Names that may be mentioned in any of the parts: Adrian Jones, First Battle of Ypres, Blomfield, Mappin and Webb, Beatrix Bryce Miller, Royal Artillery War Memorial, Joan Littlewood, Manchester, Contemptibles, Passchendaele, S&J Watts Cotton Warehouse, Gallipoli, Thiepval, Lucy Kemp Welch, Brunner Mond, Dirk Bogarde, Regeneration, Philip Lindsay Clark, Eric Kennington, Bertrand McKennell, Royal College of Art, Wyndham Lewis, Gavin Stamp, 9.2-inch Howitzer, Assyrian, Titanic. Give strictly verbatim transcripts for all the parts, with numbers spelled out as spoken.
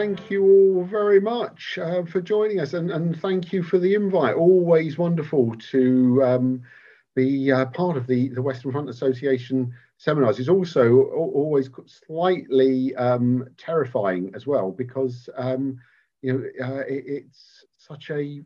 thank you all very much uh, for joining us, and, and thank you for the invite. Always wonderful to um, be uh, part of the, the Western Front Association seminars. It's also always slightly um, terrifying as well, because um, you know uh, it, it's such a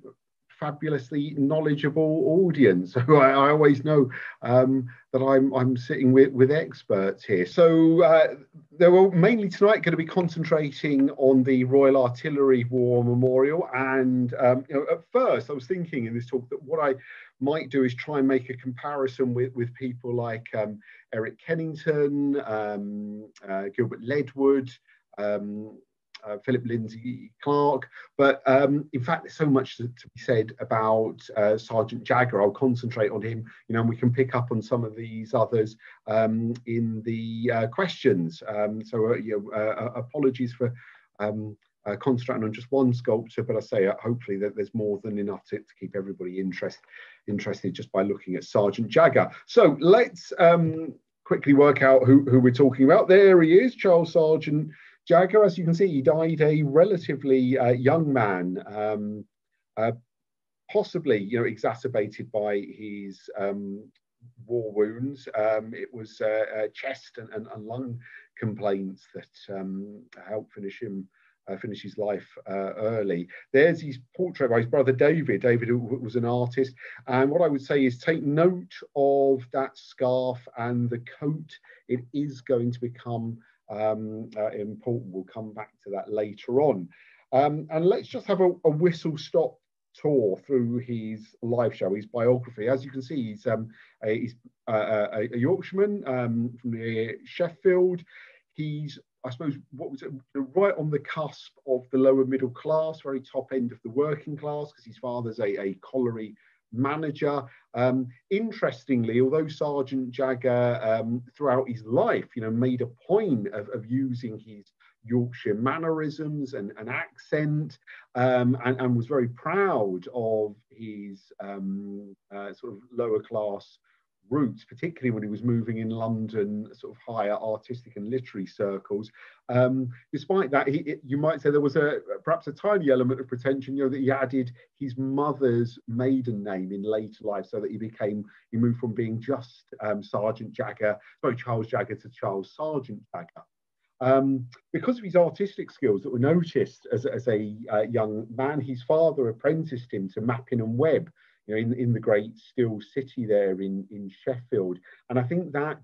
fabulously knowledgeable audience. So I, I always know um, that I'm, I'm sitting with, with experts here. So uh, they were mainly tonight going to be concentrating on the Royal Artillery War Memorial. And um, you know, at first I was thinking in this talk that what I might do is try and make a comparison with, with people like um, Eric Kennington, um, uh, Gilbert Ledward, um, Uh, Philip Lindsay Clark, but um, in fact there's so much to, to be said about uh, Sargeant Jagger. I'll concentrate on him, you know, and we can pick up on some of these others um, in the uh, questions. Um, so uh, you know, uh, apologies for um, uh, concentrating on just one sculpture, but I say uh, hopefully that there's more than enough to, to keep everybody interest, interested just by looking at Sargeant Jagger. So let's um, quickly work out who, who we're talking about. There he is, Charles Sargeant Jagger. As you can see, he died a relatively uh, young man, um, uh, possibly, you know, exacerbated by his um, war wounds. Um, it was uh, uh, chest and, and, and lung complaints that um, helped finish him, uh, finish his life uh, early. There's his portrait by his brother David. David was an artist, and what I would say is take note of that scarf and the coat. It is going to become um uh, important. We'll come back to that later on, um and let's just have a, a whistle stop tour through his life, shall we? His biography, as you can see, he's um a, he's a, a, a Yorkshireman um from near Sheffield. He's, I suppose, what was it, right on the cusp of the lower middle class, very top end of the working class, because his father's a, a colliery manager. Um, interestingly, although Sargeant Jagger um, throughout his life, you know, made a point of, of using his Yorkshire mannerisms and, and accent, um, and, and was very proud of his um, uh, sort of lower class roots, particularly when he was moving in London, sort of higher artistic and literary circles. Um, despite that, he, it, you might say there was a perhaps a tiny element of pretension, you know, that he added his mother's maiden name in later life, so that he became, he moved from being just um, Sargeant Jagger, sorry, Charles Jagger, to Charles Sargeant Jagger. Um, because of his artistic skills that were noticed as, as a uh, young man, his father apprenticed him to Mappin and Webb, you know, in, in the great still city there in, in Sheffield. And I think that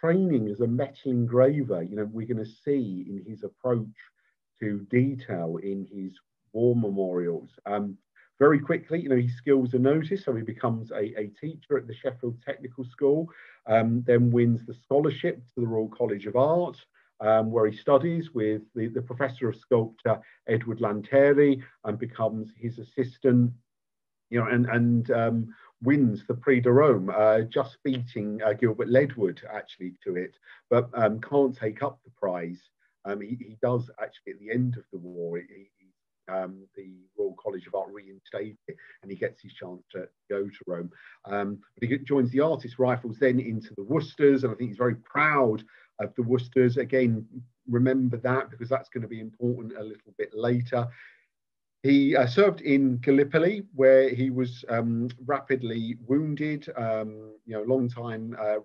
training as a metal engraver, you know, we're going to see in his approach to detail in his war memorials. Um, very quickly, you know, his skills are noticed, so he becomes a, a teacher at the Sheffield Technical School, um, then wins the scholarship to the Royal College of Art, Um, where he studies with the, the professor of sculpture, Edward Lanteri, and becomes his assistant, you know, and, and um, wins the Prix de Rome, uh, just beating uh, Gilbert Ledward, actually, to it, but um, can't take up the prize. Um, he, he does, actually, at the end of the war, he, um, the Royal College of Art reinstated it, and he gets his chance to go to Rome. Um, but he joins the Artist Rifles, then into the Worcesters, and I think he's very proud of the Worcesters. Again, remember that, because that's going to be important a little bit later. He uh, served in Gallipoli, where he was um, rapidly wounded, um, you know, long time uh,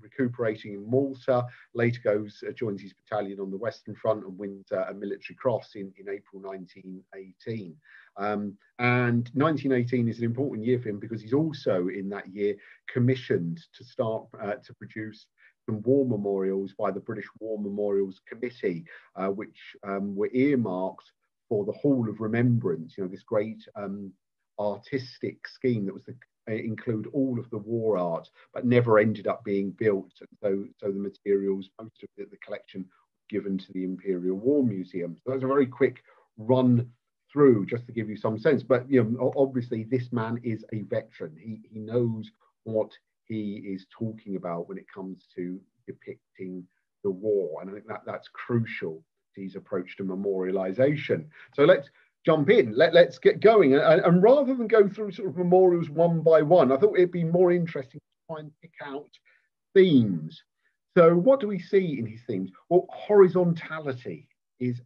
recuperating in Malta. Later goes, uh, joins his battalion on the Western Front and wins uh, a military cross in, in April nineteen eighteen. Um, and nineteen eighteen is an important year for him, because he's also in that year commissioned to start uh, to produce war memorials by the British War Memorials Committee, uh, which um, were earmarked for the Hall of Remembrance, you know, this great um, artistic scheme that was to include all of the war art, but never ended up being built. So, so the materials, most of the, the collection, given to the Imperial War Museum. So that's a very quick run through, just to give you some sense. But, you know, obviously this man is a veteran. He, he knows what he is talking about when it comes to depicting the war. And I think that that's crucial to his approach to memorialization. So let's jump in, Let, let's get going. And, and rather than go through sort of memorials one by one, I thought it'd be more interesting to try and pick out themes. So what do we see in his themes? Well, horizontality is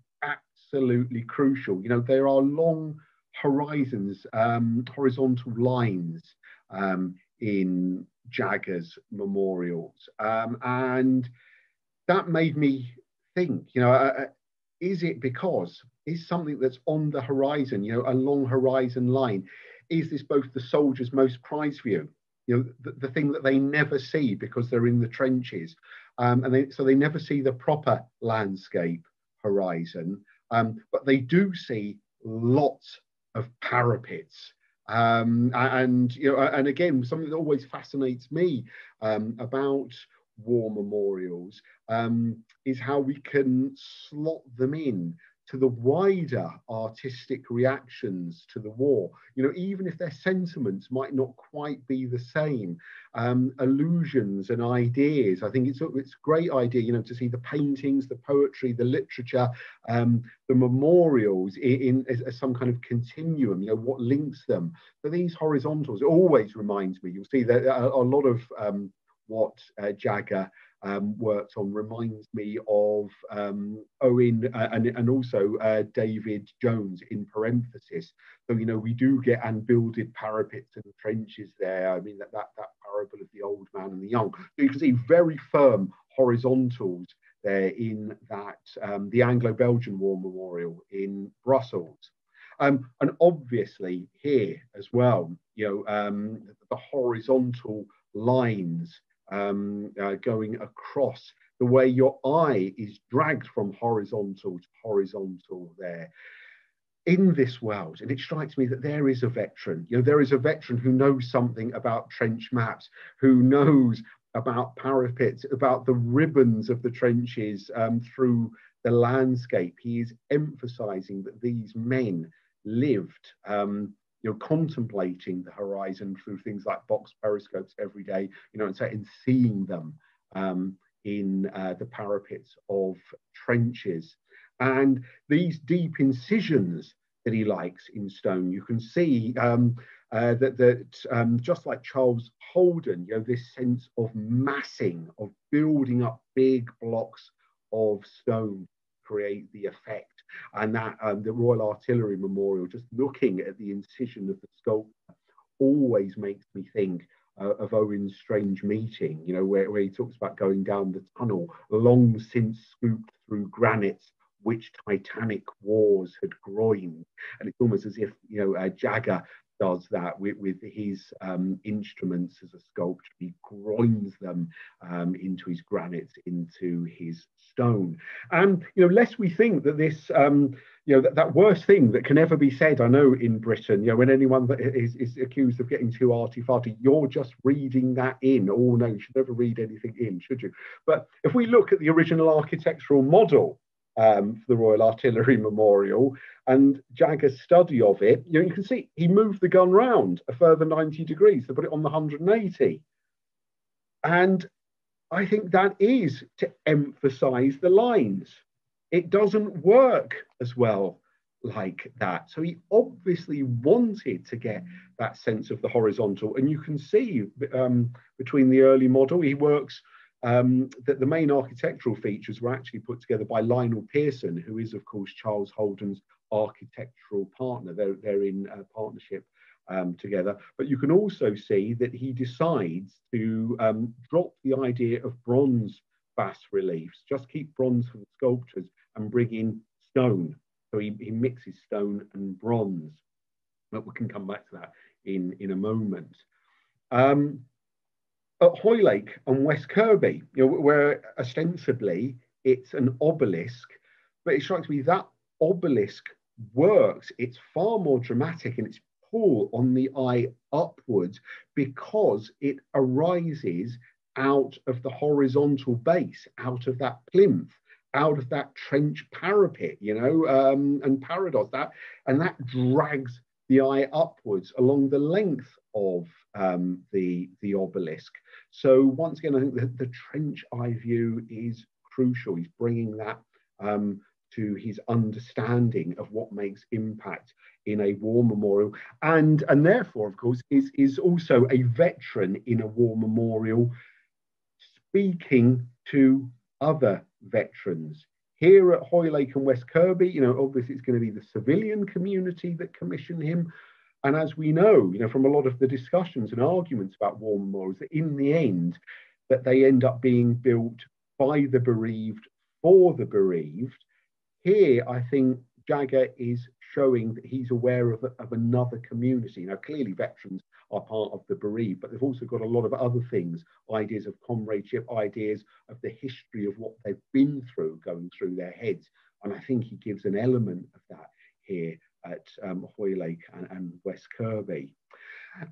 absolutely crucial. You know, there are long horizons, um, horizontal lines um, in Jagger's memorials. Um, and that made me think, you know, uh, is it because, is something that's on the horizon, you know, a long horizon line, is this both the soldier's most prized view? You know, the, the thing that they never see because they're in the trenches. Um, and they, so they never see the proper landscape horizon, um, but they do see lots of parapets. Um, and, you know, and again, something that always fascinates me um, about war memorials um, is how we can slot them in to the wider artistic reactions to the war. You know, even if their sentiments might not quite be the same, um, allusions and ideas. I think it's a, it's a great idea, you know, to see the paintings, the poetry, the literature, um, the memorials in, in as, as some kind of continuum, you know, what links them. But these horizontals, it always reminds me, you'll see that a, a lot of um, what uh, Jagger Um, worked on reminds me of um, Owen uh, and, and also uh, David Jones in Parenthesis. So, you know, we do get unbuilded parapets and trenches there. I mean, that, that, that parable of the old man and the young. So you can see very firm horizontals there in that, um, the Anglo-Belgian War Memorial in Brussels. Um, and obviously here as well, you know, um, the horizontal lines um uh, going across, the way your eye is dragged from horizontal to horizontal there in this world. And it strikes me that there is a veteran, you know, there is a veteran who knows something about trench maps, who knows about parapets, about the ribbons of the trenches um, through the landscape. He is emphasizing that these men lived um you know, contemplating the horizon through things like box periscopes every day, you know, and, so, and seeing them um, in uh, the parapets of trenches. And these deep incisions that he likes in stone, you can see um, uh, that, that um, just like Charles Holden, you know, this sense of massing, of building up big blocks of stone, create the effect. And that um, the Royal Artillery Memorial, just looking at the incision of the sculpture, always makes me think uh, of Owen's Strange Meeting, you know, where, where he talks about going down the tunnel, long since scooped through granites, which Titanic wars had groined. And it's almost as if, you know, uh, Jagger does that with, with his um, instruments as a sculptor. He grinds them um, into his granite, into his stone. And, you know, lest we think that this, um, you know, that, that worst thing that can ever be said, I know in Britain, you know, when anyone that is, is accused of getting too arty-farty, you're just reading that in. Oh, no, you should never read anything in, should you? But if we look at the original architectural model Um, for the Royal Artillery Memorial and Jagger's study of it, you know, you can see he moved the gun round a further ninety degrees to put it on the one hundred and eighty. And I think that is to emphasize the lines. It doesn't work as well like that. So he obviously wanted to get that sense of the horizontal. And you can see um, between the early model, he works Um, that the main architectural features were actually put together by Lionel Pearson, who is, of course, Charles Holden's architectural partner. They're, they're in a partnership um, together. But you can also see that he decides to um, drop the idea of bronze bas-reliefs, just keep bronze for the sculptors and bring in stone. So he, he mixes stone and bronze. But we can come back to that in, in a moment. Um, At Hoylake and West Kirby, you know, where ostensibly it's an obelisk, but it strikes me that obelisk works. It's far more dramatic in its pull on the eye upwards because it arises out of the horizontal base, out of that plinth, out of that trench parapet, you know, um, and parados that, and that drags the eye upwards along the length of um, the, the obelisk. So once again, I think that the trench eye view is crucial. He's bringing that um, to his understanding of what makes impact in a war memorial. And, and therefore, of course, is, is also a veteran in a war memorial speaking to other veterans Here at Hoylake and West Kirby, you know, obviously it's going to be the civilian community that commissioned him. And as we know, you know, from a lot of the discussions and arguments about war memorials, that in the end, that they end up being built by the bereaved for the bereaved. Here, I think Jagger is showing that he's aware of, of another community. Now, clearly veterans are part of the bereaved, but they've also got a lot of other things, ideas of comradeship, ideas of the history of what they've been through going through their heads. And I think he gives an element of that here at um, Hoylake and, and West Kirby.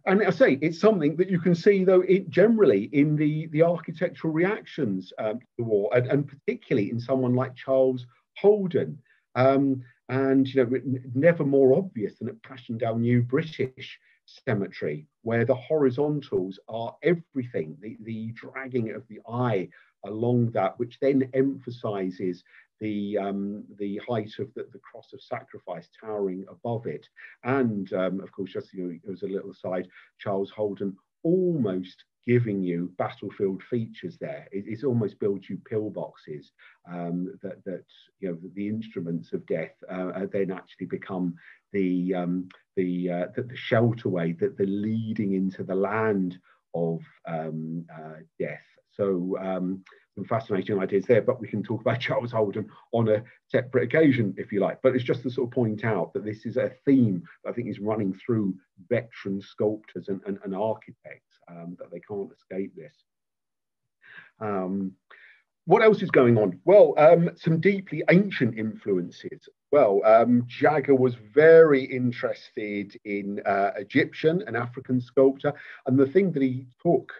And I say it's something that you can see, though, it generally in the, the architectural reactions um, to the war, and, and particularly in someone like Charles Holden. Um, and, you know, never more obvious than at Passchendaele New British Cemetery, where the horizontals are everything, the, the dragging of the eye along that, which then emphasises the um, the height of the, the cross of sacrifice towering above it. And um, of course, just, you know, it was a little aside, Charles Holden almost giving you battlefield features there. It, it's almost builds you pillboxes, um, that, that, you know, the instruments of death uh, then actually become the, um, the, uh, the, the shelterway, that the leading into the land of um, uh, death. So um, some fascinating ideas there, but we can talk about Charles Holden on a separate occasion, if you like. But it's just to sort of point out that this is a theme that I think is running through veteran sculptors and, and, and architects, um, that they can't escape this. Um, what else is going on? Well, um, some deeply ancient influences. Well, um, Jagger was very interested in uh, Egyptian and African sculpture, and the thing that he took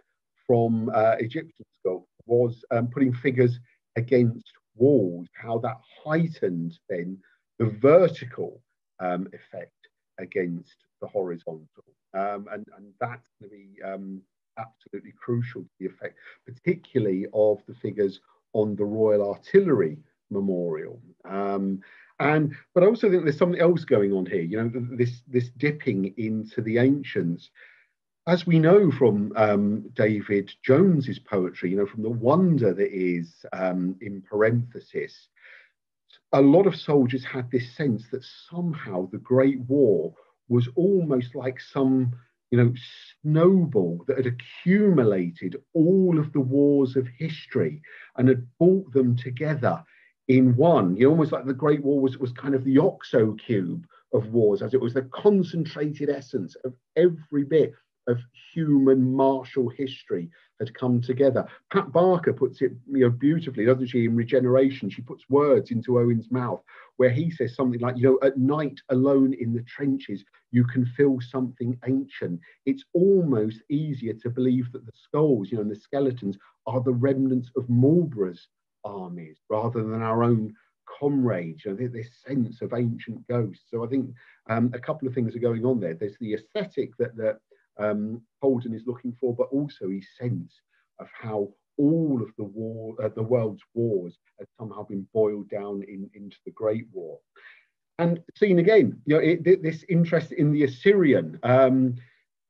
from uh, Egyptian sculpture was um, putting figures against walls, how that heightened then the vertical um, effect against the horizontal. Um, and, and that's going to be um, absolutely crucial to the effect, particularly of the figures on the Royal Artillery Memorial. Um, and but I also think there's something else going on here, you know, this, this dipping into the ancients. As we know from um, David Jones's poetry, you know, from the wonder that is um, in parenthesis, a lot of soldiers had this sense that somehow the Great War was almost like some, you know, snowball that had accumulated all of the wars of history and had brought them together in one. You know, almost like the Great War was, was kind of the OXO cube of wars, as it was the concentrated essence of every bit of human martial history had come together. Pat Barker puts it, you know, beautifully, doesn't she, in Regeneration? She puts words into Owen's mouth where he says something like, you know, at night alone in the trenches, you can feel something ancient. It's almost easier to believe that the skulls, you know, and the skeletons are the remnants of Marlborough's armies rather than our own comrades, you know, this sense of ancient ghosts. So I think um, a couple of things are going on there. There's the aesthetic that the Um, Holden is looking for, but also his sense of how all of the war, uh, the world's wars had somehow been boiled down in, into the Great War. And seen again, you know, it, this interest in the Assyrian, um,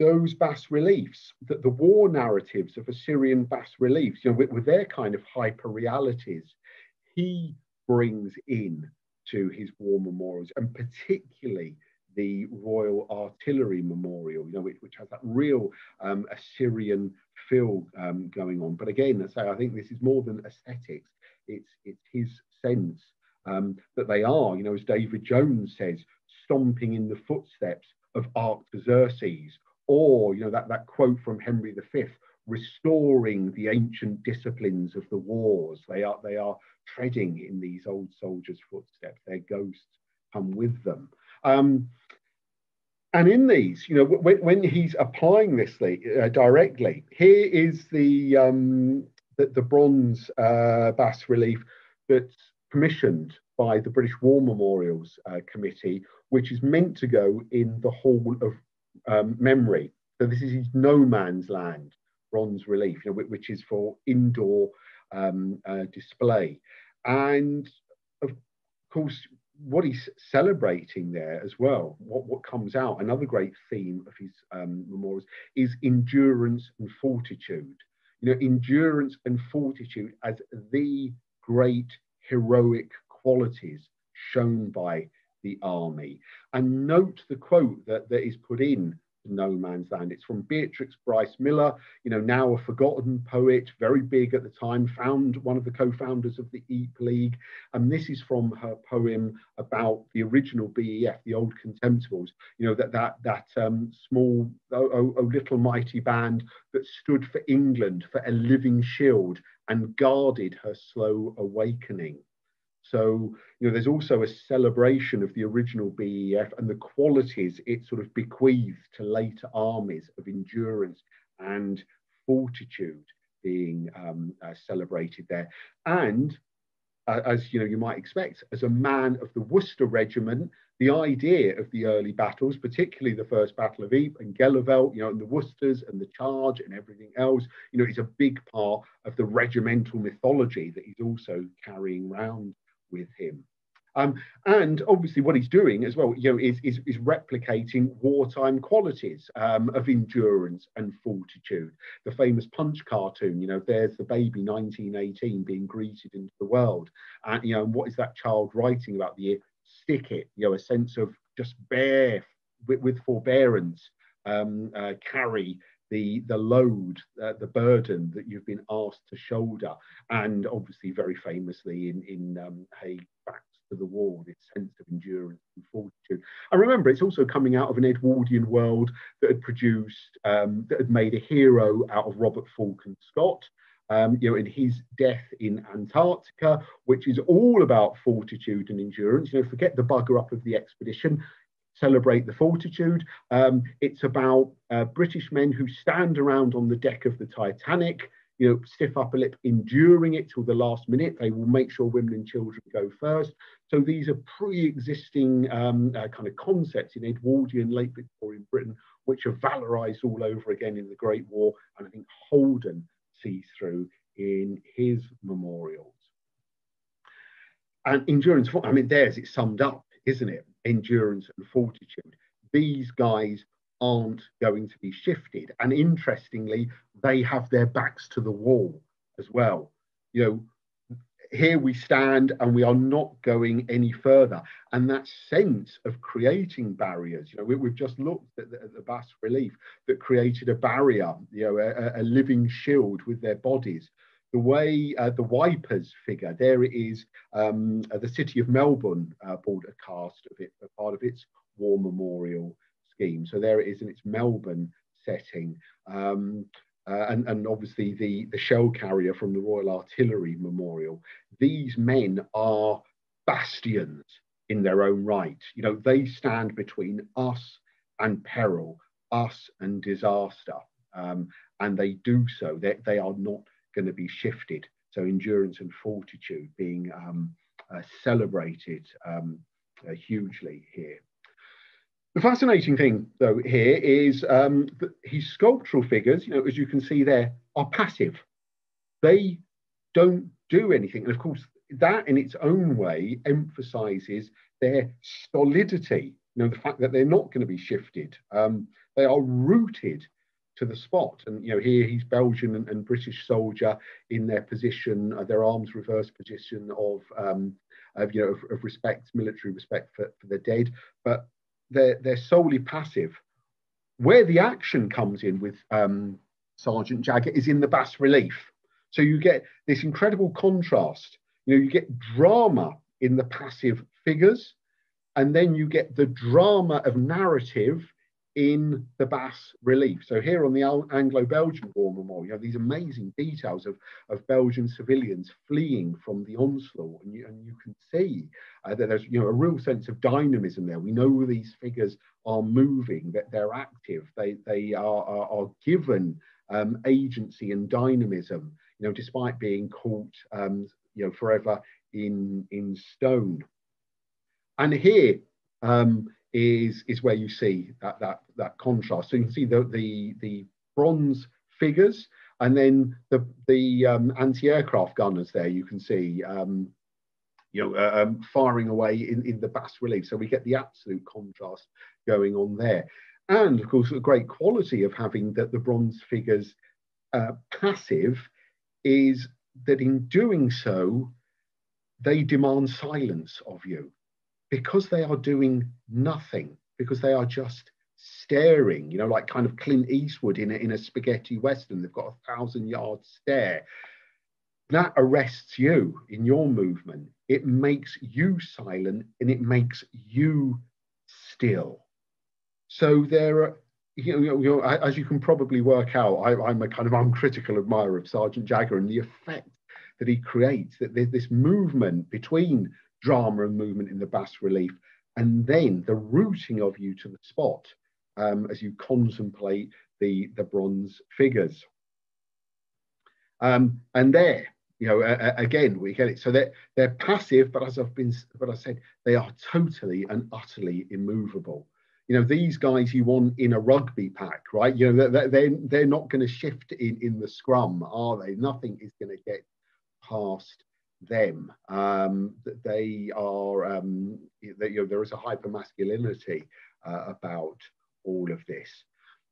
those bas-reliefs, that the war narratives of Assyrian bas-reliefs, you know, with, with their kind of hyper-realities, he brings in to his war memorials, and particularly the Royal Artillery Memorial, you know, which, which has that real um, Assyrian feel um, going on. But again, I say, I think this is more than aesthetics. It's, it's his sense um, that they are, you know, as David Jones says, stomping in the footsteps of Artaxerxes, or, you know, that, that quote from Henry the Fifth, restoring the ancient disciplines of the wars. They are, they are treading in these old soldiers' footsteps. Their ghosts come with them. Um, and in these, you know, when, when he's applying this uh, directly, here is the, um, the, the bronze uh, bas-relief that's commissioned by the British War Memorials uh, Committee, which is meant to go in the Hall of um, Memory. So this is his no man's land bronze relief, you know, which is for indoor um, uh, display. And of course, what he's celebrating there as well, what, what comes out, another great theme of his um, memorials, is endurance and fortitude. You know, endurance and fortitude as the great heroic qualities shown by the army. And note the quote that, that is put in to No Man's Land. It's from Beatrix Bryce Miller, you know, now a forgotten poet, very big at the time, found one of the co-founders of the Ypres League. And this is from her poem about the original B E F, the old contemptibles, you know, that that that um, small, oh, oh, oh little mighty band that stood for England, for a living shield, and guarded her slow awakening. So, you know, there's also a celebration of the original B E F and the qualities it sort of bequeathed to later armies of endurance and fortitude being um, uh, celebrated there. And uh, as, you know, you might expect, as a man of the Worcester Regiment, the idea of the early battles, particularly the First Battle of Ypres and Gelleveld, you know, and the Worcesters and the charge and everything else, you know, is a big part of the regimental mythology that he's also carrying round with him. Um, and obviously what he's doing as well, you know, is, is, is replicating wartime qualities um, of endurance and fortitude. The famous Punch cartoon, you know, there's the baby nineteen eighteen being greeted into the world. And, you know, what is that child writing about the year? Stick it, you know, a sense of just bear with, with forbearance, um, uh, carry the, the load, uh, the burden that you've been asked to shoulder. And obviously very famously in, in um, Haig, back to the wall, this sense of endurance and fortitude. And remember, it's also coming out of an Edwardian world that had produced, um, that had made a hero out of Robert Falcon Scott, um, you know, in his Death in Antarctica, which is all about fortitude and endurance. You know, forget the bugger up of the expedition, celebrate the fortitude. Um, it's about uh, British men who stand around on the deck of the Titanic, you know, stiff upper lip, enduring it till the last minute. They will make sure women and children go first. So these are pre-existing um, uh, kind of concepts in Edwardian, late Victorian Britain, which are valorised all over again in the Great War. And I think Holden sees through in his memorials. And endurance, I mean, there's it summed up, isn't it? Endurance and fortitude. These guys aren't going to be shifted. And interestingly, they have their backs to the wall as well. You know, here we stand and we are not going any further. And that sense of creating barriers, you know, we, we've just looked at the, at the bas relief that created a barrier, you know, a, a living shield with their bodies. The way uh, the Wipers figure, there it is, um, uh, the city of Melbourne uh, bought a cast of it, a part of its war memorial scheme. So there it is in its Melbourne setting. Um, uh, and, and obviously the, the shell carrier from the Royal Artillery Memorial. These men are bastions in their own right. You know, they stand between us and peril, us and disaster. Um, and they do so. They, they are not going to be shifted. So endurance and fortitude being um, uh, celebrated um, uh, hugely here. The fascinating thing though here is um, that his sculptural figures, you know, as you can see there, are passive. They don't do anything. And of course that in its own way emphasizes their stolidity, you know, the fact that they're not going to be shifted. Um, they are rooted to the spot. And, you know, here he's Belgian and, and British soldier in their position, uh, their arms reverse position of, um, of you know, of, of respect, military respect for, for the dead, but they're, they're solely passive. Where the action comes in with um, Sargeant Jagger is in the bas relief. So you get this incredible contrast. You know, you get drama in the passive figures, and then you get the drama of narrative in the bas relief. So here on the Anglo-Belgian War Memorial, you have these amazing details of, of Belgian civilians fleeing from the onslaught, and you, and you can see uh, that there's, you know, a real sense of dynamism there. We know these figures are moving, that they're active, they, they are, are, are given um, agency and dynamism, you know, despite being caught, um, you know, forever in, in stone. And here, um, Is, is where you see that, that, that contrast. So you can see the, the, the bronze figures and then the, the um, anti-aircraft gunners there, you can see, um, you know, uh, um, firing away in, in the bas-relief. So we get the absolute contrast going on there. And of course, the great quality of having the, the bronze figures uh, passive is that in doing so, they demand silence of you because they are doing nothing, because they are just staring, you know, like kind of Clint Eastwood in a, in a spaghetti western. They've got a thousand yard stare. That arrests you in your movement. It makes you silent and it makes you still. So there are, you know, you know as you can probably work out, I, I'm a kind of uncritical admirer of Sargeant Jagger and the effect that he creates, that there's this movement between drama and movement in the bas-relief, and then the rooting of you to the spot um, as you contemplate the, the bronze figures. Um, and there, you know, uh, again, we get it. So they're, they're passive, but as I've been, but I said, they are totally and utterly immovable. You know, these guys you want in a rugby pack, right? You know, they're, they're, they're not going to shift in, in the scrum, are they? Nothing is going to get past them. Um, they are, um, they, you know, there is a hyper-masculinity uh, about all of this.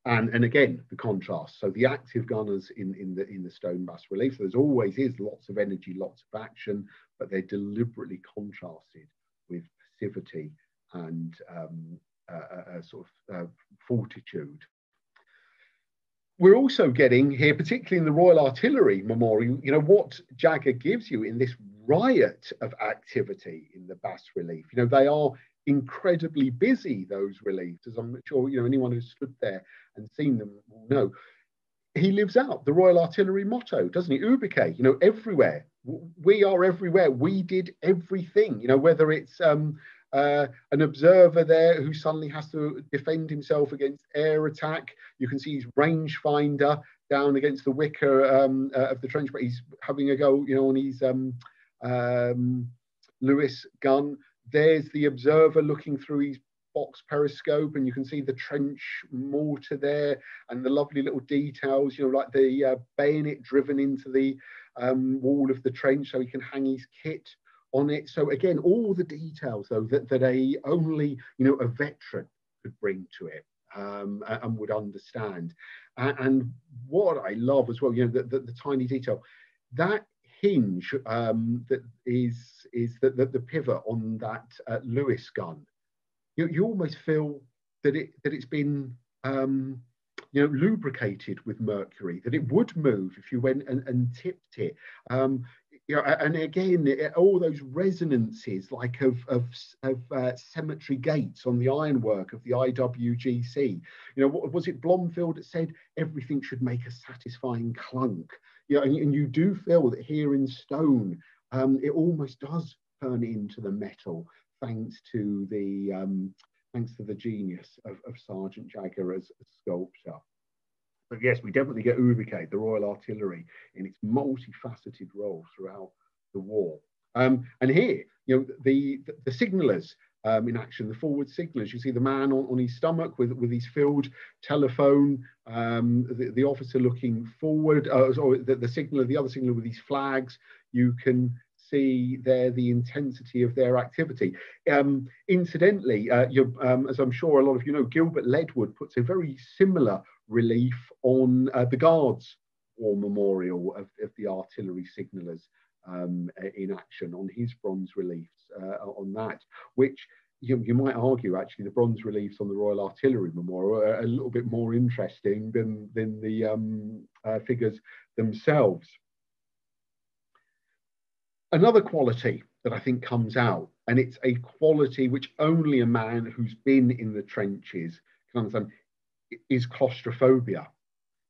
And, and again, the contrast. So the active gunners in, in, the, in the stone bas-relief, so there's always is lots of energy, lots of action, but they're deliberately contrasted with passivity and um, a, a sort of uh, fortitude. We're also getting here, particularly in the Royal Artillery Memorial, you know, what Jagger gives you in this riot of activity in the bas-relief. You know, they are incredibly busy, those reliefs, as I'm sure, you know, anyone who's stood there and seen them will know. He lives out the Royal Artillery motto, doesn't he? Ubique, you know, everywhere. We are everywhere. We did everything, you know, whether it's um, uh, an observer there who suddenly has to defend himself against air attack. You can see his rangefinder down against the wicker um, uh, of the trench, but he's having a go, you know, on his um, um, Lewis gun. There's the observer looking through his box periscope, and you can see the trench mortar there and the lovely little details, you know, like the uh, bayonet driven into the um, wall of the trench so he can hang his kit on it. So again, all the details, though, that, that a only, you know, a veteran could bring to it um, and would understand. And, and what I love as well, you know, the, the, the tiny detail, that hinge um, that is is that the, the pivot on that uh, Lewis gun. You, you almost feel that it that it's been um, you know, lubricated with mercury, that it would move if you went and, and tipped it. Um, you know, and again, it, all those resonances like of of, of uh, cemetery gates on the ironwork of the I W G C. You know, what was it Blomfield that said everything should make a satisfying clunk? You know, and, and you do feel that here in stone, um, it almost does turn into the metal, thanks to the um, thanks to the genius of, of Sargeant Jagger as a sculptor. But yes, we definitely get ubique, the Royal Artillery, in its multifaceted role throughout the war. Um, and here, you know, the the, the signallers um, in action, the forward signallers. You see the man on, on his stomach with with his field telephone. Um, the, the officer looking forward, uh, or the, the signaller, the other signaller with these flags. You can see there the intensity of their activity. Um, incidentally, uh, you're, um, as I'm sure a lot of you know, Gilbert Ledward puts a very similar relief on uh, the Guards War Memorial of, of the artillery signallers um, in action on his bronze reliefs uh, on that, which You, you might argue, actually, the bronze reliefs on the Royal Artillery Memorial are a little bit more interesting than, than the um, uh, figures themselves. Another quality that I think comes out, and it's a quality which only a man who's been in the trenches can understand, is claustrophobia.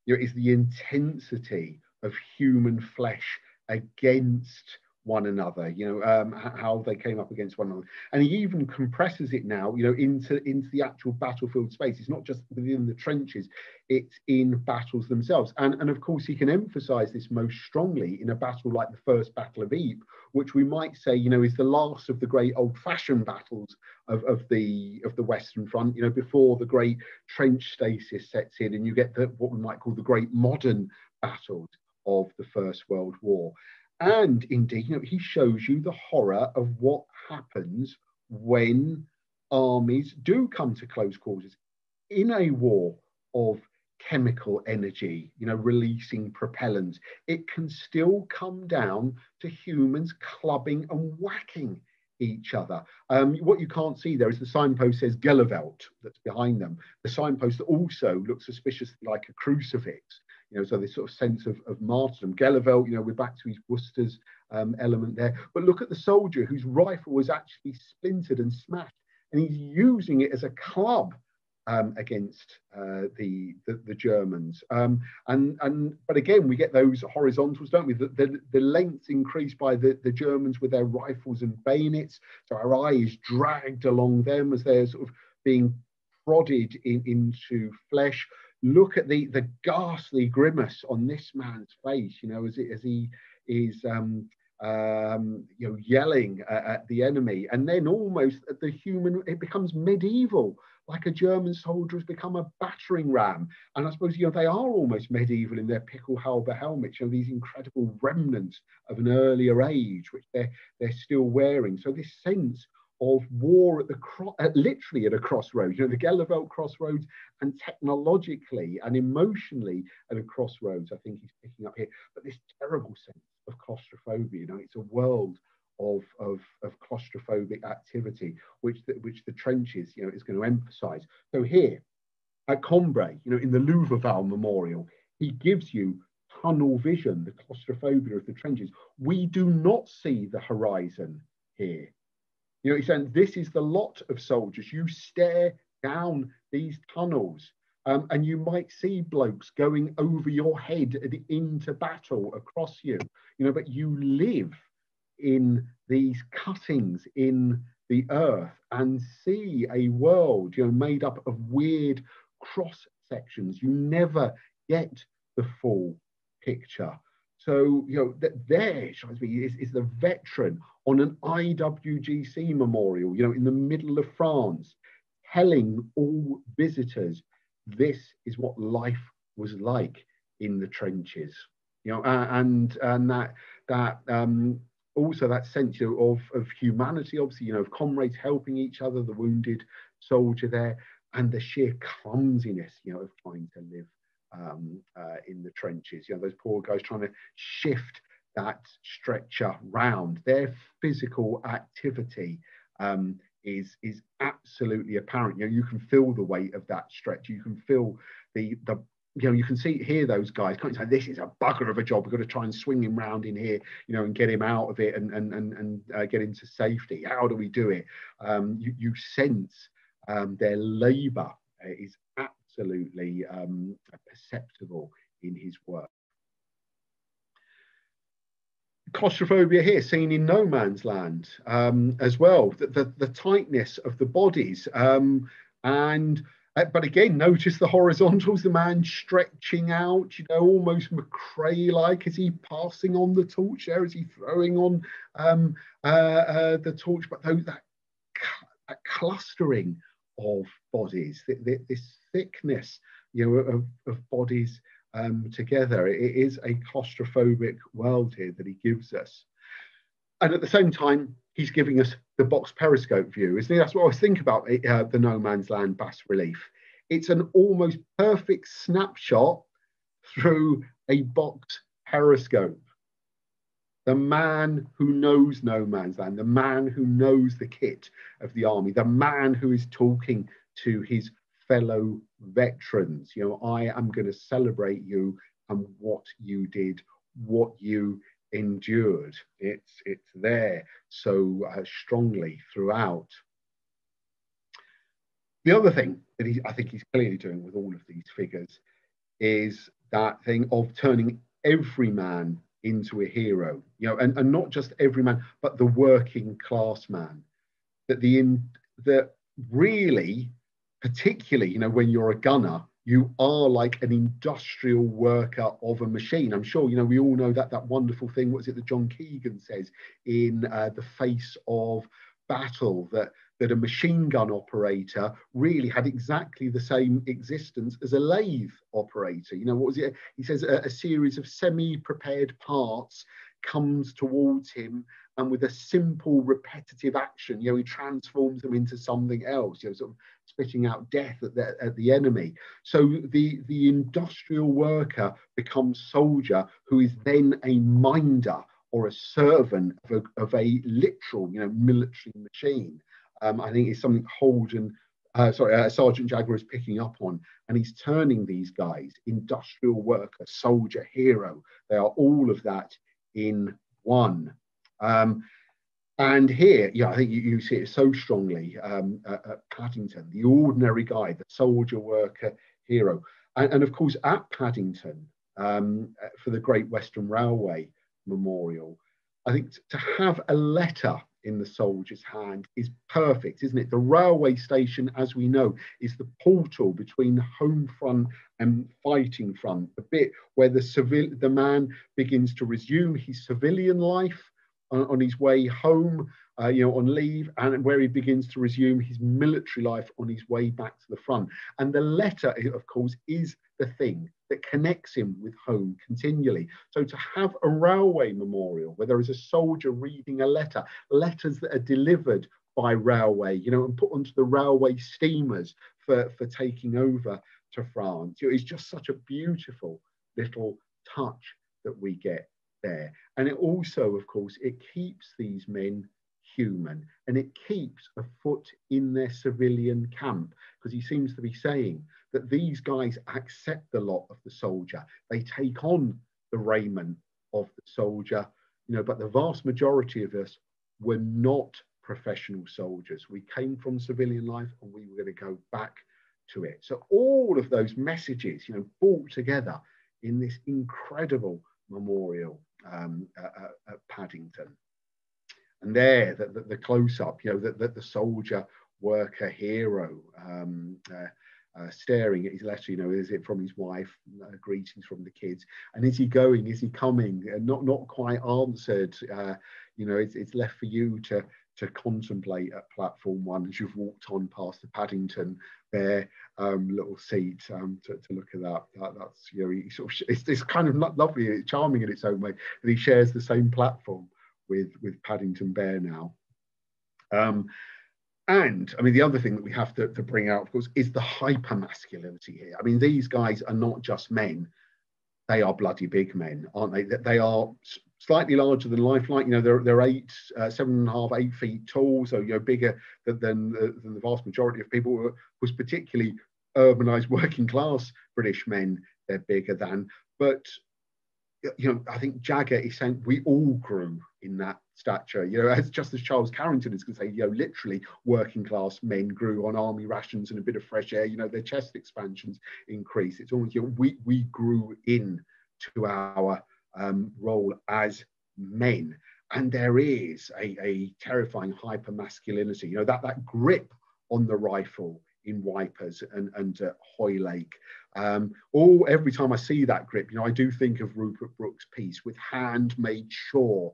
You know, is the intensity of human flesh against one another, you know, um, how they came up against one another. And he even compresses it now, you know, into, into the actual battlefield space. It's not just within the trenches, it's in battles themselves. And, and of course, he can emphasize this most strongly in a battle like the First Battle of Ypres, which we might say, you know, is the last of the great old-fashioned battles of, of, the, of the Western Front, you know, before the great trench stasis sets in and you get the, what we might call the great modern battles of the First World War. And indeed, you know, he shows you the horror of what happens when armies do come to close quarters in a war of chemical energy, you know, releasing propellants. It can still come down to humans clubbing and whacking each other. Um, what you can't see there is the signpost says Gelleveld that's behind them. The signpost that also looks suspiciously like a crucifix, you know, so this sort of sense of, of martyrdom. Gelleveld, you know, we're back to his Worcesters um, element there. But look at the soldier whose rifle was actually splintered and smashed, and he's using it as a club um, against uh, the, the the Germans. Um, and and but again, we get those horizontals, don't we? The, the, the length increased by the, the Germans with their rifles and bayonets. So our eye is dragged along them as they're sort of being prodded in, into flesh. Look at the the ghastly grimace on this man's face, you know, as, it, as he is um, um, you know, yelling at, at the enemy. And then almost at the human, it becomes medieval, like a German soldier has become a battering ram. And I suppose, you know, they are almost medieval in their pickelhalber helmets, you know, these incredible remnants of an earlier age, which they're, they're still wearing. So this sense of war at the cro at literally at a crossroads, you know, the Gelleveld crossroads, and technologically and emotionally at a crossroads, I think he's picking up here. But this terrible sense of claustrophobia, you know, it's a world of of, of claustrophobic activity, which the, which the trenches, you know, is going to emphasise. So here at Combray, you know, in the Louverval Memorial, he gives you tunnel vision, the claustrophobia of the trenches. We do not see the horizon here. You know, he's saying this is the lot of soldiers. You stare down these tunnels, um, and you might see blokes going over your head and into battle across you, you know, but you live in these cuttings in the earth and see a world, you know, made up of weird cross sections. You never get the full picture. So, you know, that there shines me is, is the veteran on an I W G C memorial, you know, in the middle of France, telling all visitors, this is what life was like in the trenches, you know, and and that that um, also that sense of of humanity, obviously, you know, of comrades helping each other, the wounded soldier there, and the sheer clumsiness, you know, of trying to live Um, uh, in the trenches, you know, those poor guys trying to shift that stretcher round. Their physical activity um, is is absolutely apparent. You know, you can feel the weight of that stretcher. You can feel the the you know, you can see here those guys can't say this is a bugger of a job. We've got to try and swing him round in here, you know, and get him out of it and and and and uh, get into safety. How do we do it? Um, you you sense um, their labour is absolutely. Absolutely um, perceptible in his work. Claustrophobia here, seen in no man's land um, as well. The, the, the tightness of the bodies, um, and uh, but again, notice the horizontals. The man stretching out, you know, almost McCrae-like. Is he passing on the torch there? Is he throwing on um, uh, uh, the torch? But though that, that clustering of bodies, th th this thickness, you know, of, of bodies um, together. It is a claustrophobic world here that he gives us. And at the same time, he's giving us the box periscope view, isn't he? That's what I always think about it, uh, the No Man's Land bas relief. It's an almost perfect snapshot through a box periscope. The man who knows no man's land, the man who knows the kit of the army, the man who is talking to his fellow veterans. You know, I am going to celebrate you and what you did, what you endured. It's, it's there so uh, strongly throughout. The other thing that he, I think he's clearly doing with all of these figures is that thing of turning every man into a hero, you know, and, and not just every man, but the working class man. That the in that really, particularly, you know, when you're a gunner, you are like an industrial worker of a machine. I'm sure, you know, we all know that that wonderful thing. What is it that John Keegan says in uh, The Face of Battle? That that a machine gun operator really had exactly the same existence as a lathe operator. You know, what was it? He says a, a series of semi-prepared parts comes towards him and with a simple repetitive action, you know, he transforms them into something else, you know, sort of spitting out death at the, at the enemy. So the, the industrial worker becomes soldier, who is then a minder or a servant of a, of a literal, you know, military machine. Um, I think it's something Holden, uh, sorry, uh, Sergeant Jagger is picking up on, and he's turning these guys, industrial worker, soldier, hero. They are all of that in one. Um, and here, yeah, I think you, you see it so strongly um, at, at Paddington, the ordinary guy, the soldier, worker, hero. And, and of course, at Paddington, um, for the Great Western Railway Memorial, I think to have a letter in the soldier's hand is perfect, isn't it? The railway station, as we know, is the portal between home front and fighting front, the bit where the civil the man begins to resume his civilian life on, on his way home, uh, you know, on leave, and where he begins to resume his military life on his way back to the front. And the letter, of course, is the thing that connects him with home continually. So to have a railway memorial where there is a soldier reading a letter, letters that are delivered by railway, you know, and put onto the railway steamers for, for taking over to France, you know, it's just such a beautiful little touch that we get there. And it also, of course, it keeps these men human, and it keeps a foot in their civilian camp, because he seems to be saying that these guys accept the lot of the soldier. They take on the raiment of the soldier, you know, but the vast majority of us were not professional soldiers. We came from civilian life and we were going to go back to it. So all of those messages, you know, brought together in this incredible memorial um, at, at Paddington. And there, the, the, the close-up, you know, that the, the soldier, worker, hero, um, uh, Uh, staring at his letter, you know, is it from his wife, uh, greetings from the kids, and is he going, is he coming, and not not quite answered, uh, you know, it's, it's left for you to to contemplate at platform one as you've walked on past the Paddington there, um, little seat, um, to, to look at that. that that's, you know, he sort of, it's, it's kind of lovely, it's charming in its own way that he shares the same platform with, with Paddington Bear now. Um, And I mean, the other thing that we have to, to bring out, of course, is the hypermasculinity here. I mean, these guys are not just men. They are bloody big men, aren't they? They are slightly larger than life, like, you know, they're, they're eight, uh, seven and a half, eight feet tall. So, you know, bigger than, than, uh, than the vast majority of people, who was particularly urbanized working class British men. They're bigger than, but, you know, I think Jagger is saying we all grew in that stature, you know, as just as Charles Carrington is going to say, you know, literally working class men grew on army rations and a bit of fresh air, you know, their chest expansions increase. It's almost, you know, we, we grew in to our um, role as men. And there is a, a terrifying hypermasculinity, you know, that, that grip on the rifle in Ypres and, and uh, Hoylake. Um, all, every time I see that grip, you know, I do think of Rupert Brooke's piece, with hand made sure,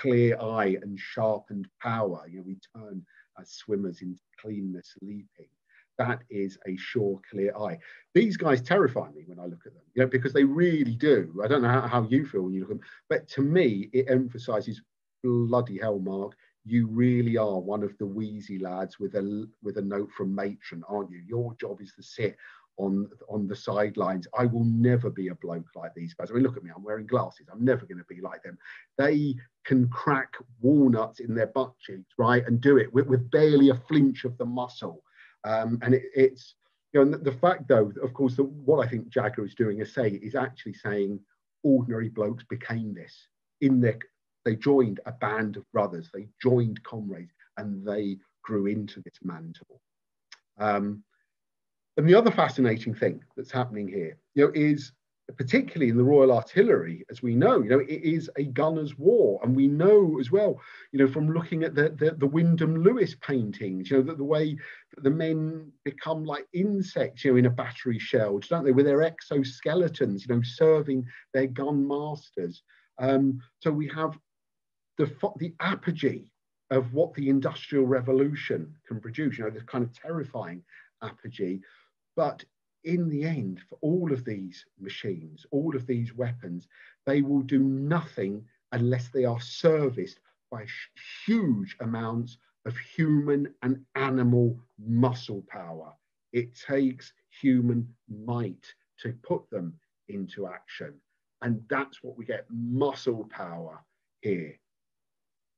clear eye and sharpened power, you know, we turn as swimmers into cleanness leaping. That is a sure, clear eye. These guys terrify me when I look at them, you know, because they really do. I don't know how, how you feel when you look at them, but to me, it emphasizes, bloody hell, Mark, you really are one of the wheezy lads with a with a note from matron, aren't you? Your job is to sit on on the sidelines. I will never be a bloke like these guys. I mean, look at me, I'm wearing glasses. I'm never going to be like them. They can crack walnuts in their butt cheeks, right, and do it with, with barely a flinch of the muscle. Um, and it, it's, you know, the fact, though, of course, that what I think Jagger is doing, is say, is actually saying ordinary blokes became this in their. They joined a band of brothers, they joined comrades, and they grew into this mantle. Um, and the other fascinating thing that's happening here, you know, is particularly in the Royal Artillery, as we know, you know, it is a gunner's war. And we know as well, you know, from looking at the, the, the Wyndham Lewis paintings, you know, that the way that the men become like insects, you know, in a battery shell, don't they, with their exoskeletons, you know, serving their gun masters. Um, so we have The, the apogee of what the Industrial Revolution can produce, you know, this kind of terrifying apogee. But in the end, for all of these machines, all of these weapons, they will do nothing unless they are serviced by huge amounts of human and animal muscle power. It takes human might to put them into action. And that's what we get, muscle power here.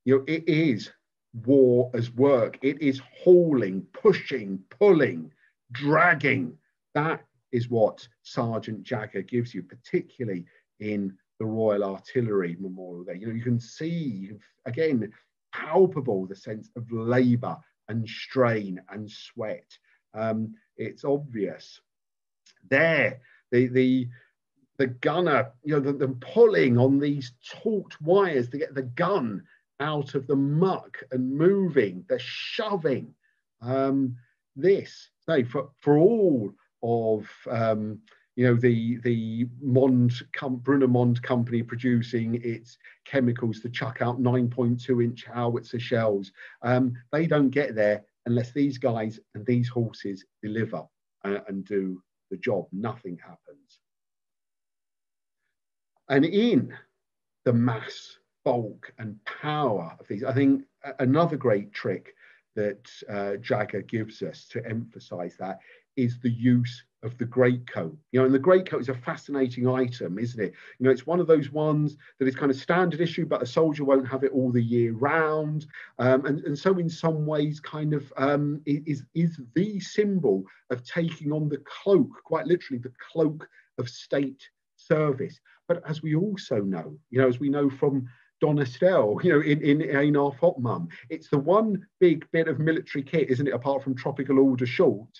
You know, it is war as work. It is hauling, pushing, pulling, dragging. That is what Sergeant Jagger gives you, particularly in the Royal Artillery Memorial there. You know, you can see, again, palpable the sense of labour and strain and sweat. Um, it's obvious. There, the, the, the gunner, you know, the, the pulling on these taut wires to get the gun out of the muck and moving, the shoving. Um, this, no, for, for all of, um, you know, the, the Mond, Brunner Mond company producing its chemicals to chuck out nine point two inch howitzer shells. Um, they don't get there unless these guys and these horses deliver uh, and do the job. Nothing happens. And in the mass, bulk and power of these, I think another great trick that uh, Jagger gives us to emphasize that is the use of the greatcoat. You know, and the greatcoat is a fascinating item, isn't it? You know, it's one of those ones that is kind of standard issue, but a soldier won't have it all the year round. Um, and, and so in some ways kind of um, is, is the symbol of taking on the cloak, quite literally the cloak of state service. But as we also know, you know, as we know from Don Estelle, you know, in, in Einar Hotmum, it's the one big bit of military kit, isn't it, apart from Tropical Order Short,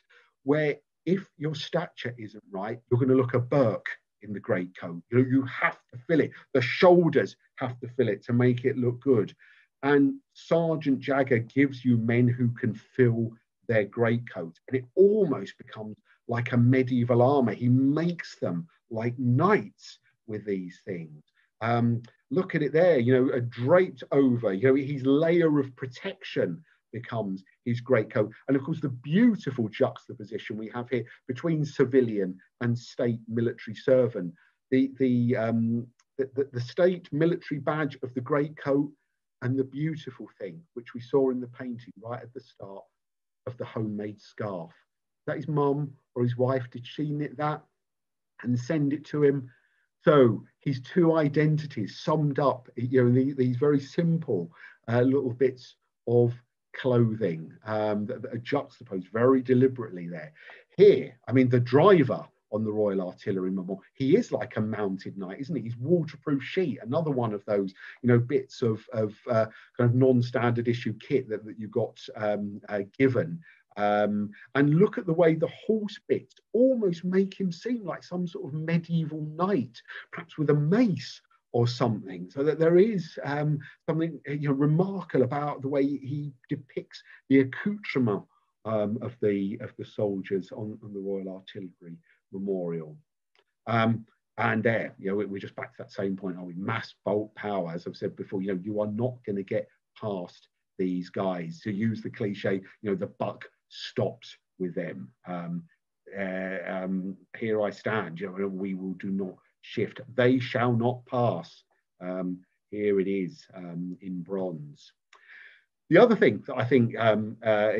where if your stature isn't right, you're going to look a Burke in the greatcoat. You know, you have to fill it. The shoulders have to fill it to make it look good. And Sergeant Jagger gives you men who can fill their greatcoat. And it almost becomes like a medieval armour. He makes them like knights with these things. Um, look at it there, you know, a draped over, you know, his layer of protection becomes his greatcoat. And of course, the beautiful juxtaposition we have here between civilian and state military servant. The, the, um, the, the, the state military badge of the greatcoat and the beautiful thing, which we saw in the painting right at the start, of the homemade scarf. Is that his mum or his wife? Did she knit that and send it to him? So his two identities summed up, you know, these, these very simple uh, little bits of clothing um, that, that are juxtaposed very deliberately there. Here, I mean, the driver on the Royal Artillery Memorial, he is like a mounted knight, isn't he? He's waterproof sheet, another one of those, you know, bits of, of uh, kind of non-standard issue kit that, that you got um, uh, given. Um, and look at the way the horse bits almost make him seem like some sort of medieval knight, perhaps with a mace or something. So that there is um, something, you know, remarkable about the way he depicts the accoutrement um, of the of the soldiers on, on the Royal Artillery Memorial. Um, and there, you know, we're just back to that same point, are we? Mass, bulk, power, as I've said before, you know, you are not going to get past these guys. To use the cliche, you know, the buck stops with them. Um, uh, um, here I stand, you know, we will do not shift. They shall not pass. Um, here it is um, in bronze. The other thing that I think um, uh,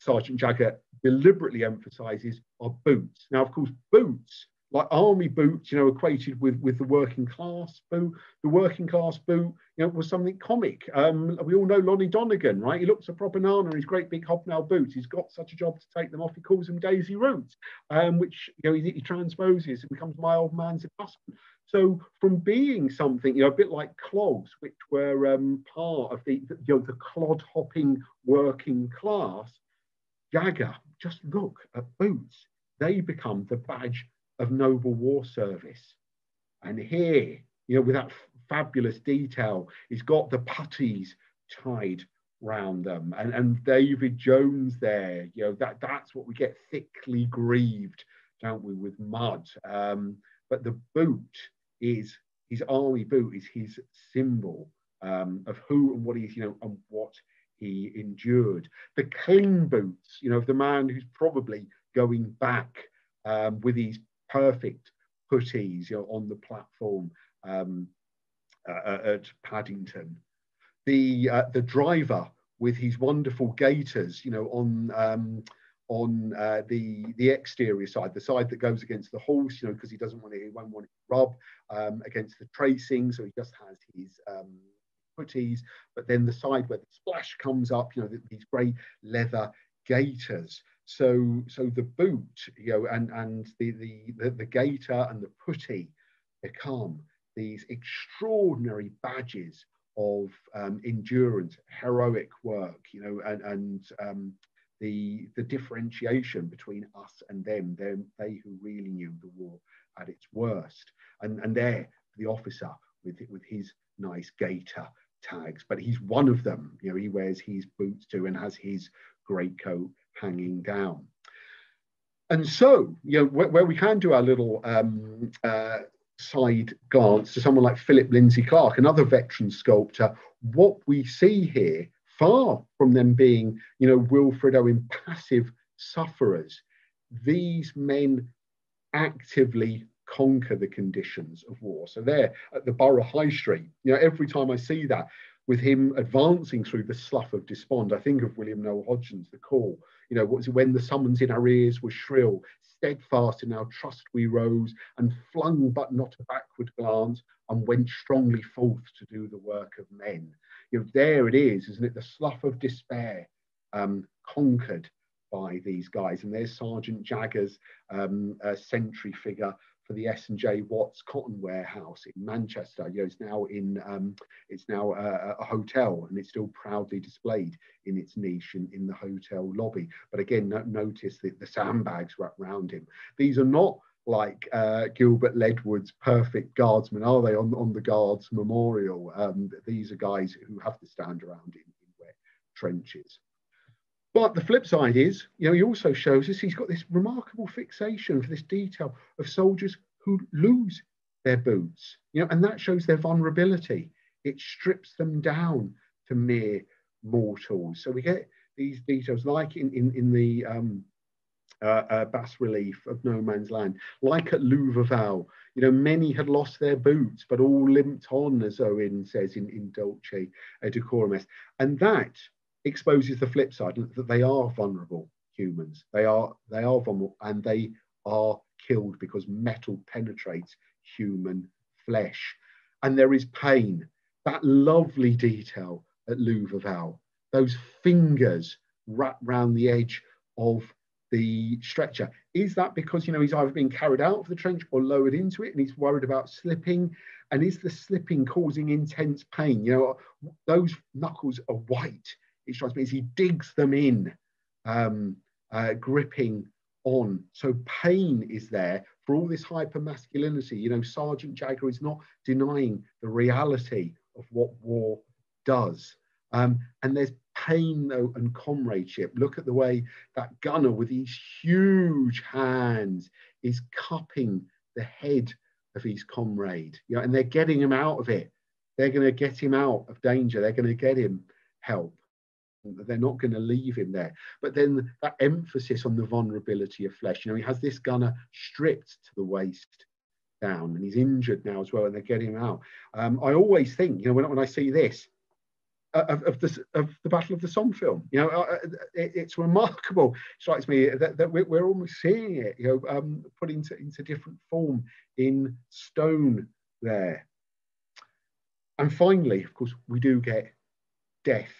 Sergeant Jagger deliberately emphasises are boots. Now, of course, boots, like army boots, you know, equated with, with the working class boot. The working class boot, you know, was something comic. Um, we all know Lonnie Donegan, right? He looks a proper nana in his great big hobnail boots. He's got such a job to take them off. He calls them Daisy Roots, um, which, you know, he, he transposes and becomes my old man's adjustment. So from being something, you know, a bit like clogs, which were um, part of the, you know, the clod-hopping working class, Jagger, just look at boots. They become the badge of noble war service. And here, you know, with that fabulous detail, he's got the puttees tied round them. And, and David Jones there, you know, that, that's what we get, thickly grieved, don't we, with mud. Um, but the boot is, his army boot is his symbol um, of who and what he is, you know, and what he endured. The clean boots, you know, of the man who's probably going back um, with his perfect puttees, you know, on the platform um, uh, at Paddington. the uh, the driver with his wonderful gaiters, you know, on um, on uh, the the exterior side, the side that goes against the horse, you know, because he doesn't want to, he won't want to rub um, against the tracing, so he just has his um, footies. But then the side where the splash comes up, you know, the, these grey leather gaiters. So so the boot, you know, and and the the the, the gaiter and the putty become these extraordinary badges of um, endurance, heroic work, you know, and and um, the the differentiation between us and them, them, they who really knew the war at its worst, and and there the officer with with his nice gaiter tags, but he's one of them, you know, he wears his boots too and has his greatcoat hanging down. And so, you know, where, where we can do our little um, uh, side glance to someone like Philip Lindsay Clark, another veteran sculptor, what we see here, far from them being, you know, Wilfred Owen passive sufferers, these men actively conquer the conditions of war. So there at the Borough High Street, you know, every time I see that, with him advancing through the slough of despond, I think of William Noel Hodgson's The Call. You know, what was it? When the summons in our ears was shrill, steadfast in our trust we rose, and flung but not a backward glance, and went strongly forth to do the work of men. You know, there it is, isn't it? The slough of despair um, conquered by these guys. And there's Sergeant Jagger's um, uh, sentry figure for the S and J Watts Cotton Warehouse in Manchester. You know, it's now in um, it's now a, a hotel, and it's still proudly displayed in its niche in, in the hotel lobby. But again, no, notice that the sandbags wrapped round him. These are not like uh, Gilbert Ledward's perfect guardsmen, are they? On on the Guards Memorial, um, these are guys who have to stand around in, in wet trenches. But the flip side is, you know, he also shows us he's got this remarkable fixation for this detail of soldiers who lose their boots, you know, and that shows their vulnerability. It strips them down to mere mortals. So we get these details like in, in, in the um, uh, uh, bas-relief of No Man's Land, like at Louverval, you know, many had lost their boots, but all limped on, as Owen says in, in Dolce Decorum Est. And that exposes the flip side, that they are vulnerable humans. They are they are vulnerable, and they are killed because metal penetrates human flesh. And there is pain. That lovely detail at Louverval, those fingers wrapped round the edge of the stretcher. Is that because, you know, he's either being carried out of the trench or lowered into it, and he's worried about slipping? And is the slipping causing intense pain? You know, those knuckles are white. It strikes me as he digs them in, um, uh, gripping on. So pain is there for all this hypermasculinity. You know, Sergeant Jagger is not denying the reality of what war does. Um, and there's pain, though, and comradeship. Look at the way that gunner with these huge hands is cupping the head of his comrade. You know, and they're getting him out of it. They're going to get him out of danger. They're going to get him help. They're not going to leave him there. But then that emphasis on the vulnerability of flesh, you know, he has this gunner stripped to the waist down, and he's injured now as well, and they get him out. Um, I always think, you know, when, when I see this, uh, of, of, this, of the Battle of the Somme film, you know, uh, it, it's remarkable. It strikes me that, that we're, we're almost seeing it, you know, um, put into, into different form in stone there. And finally, of course, we do get death.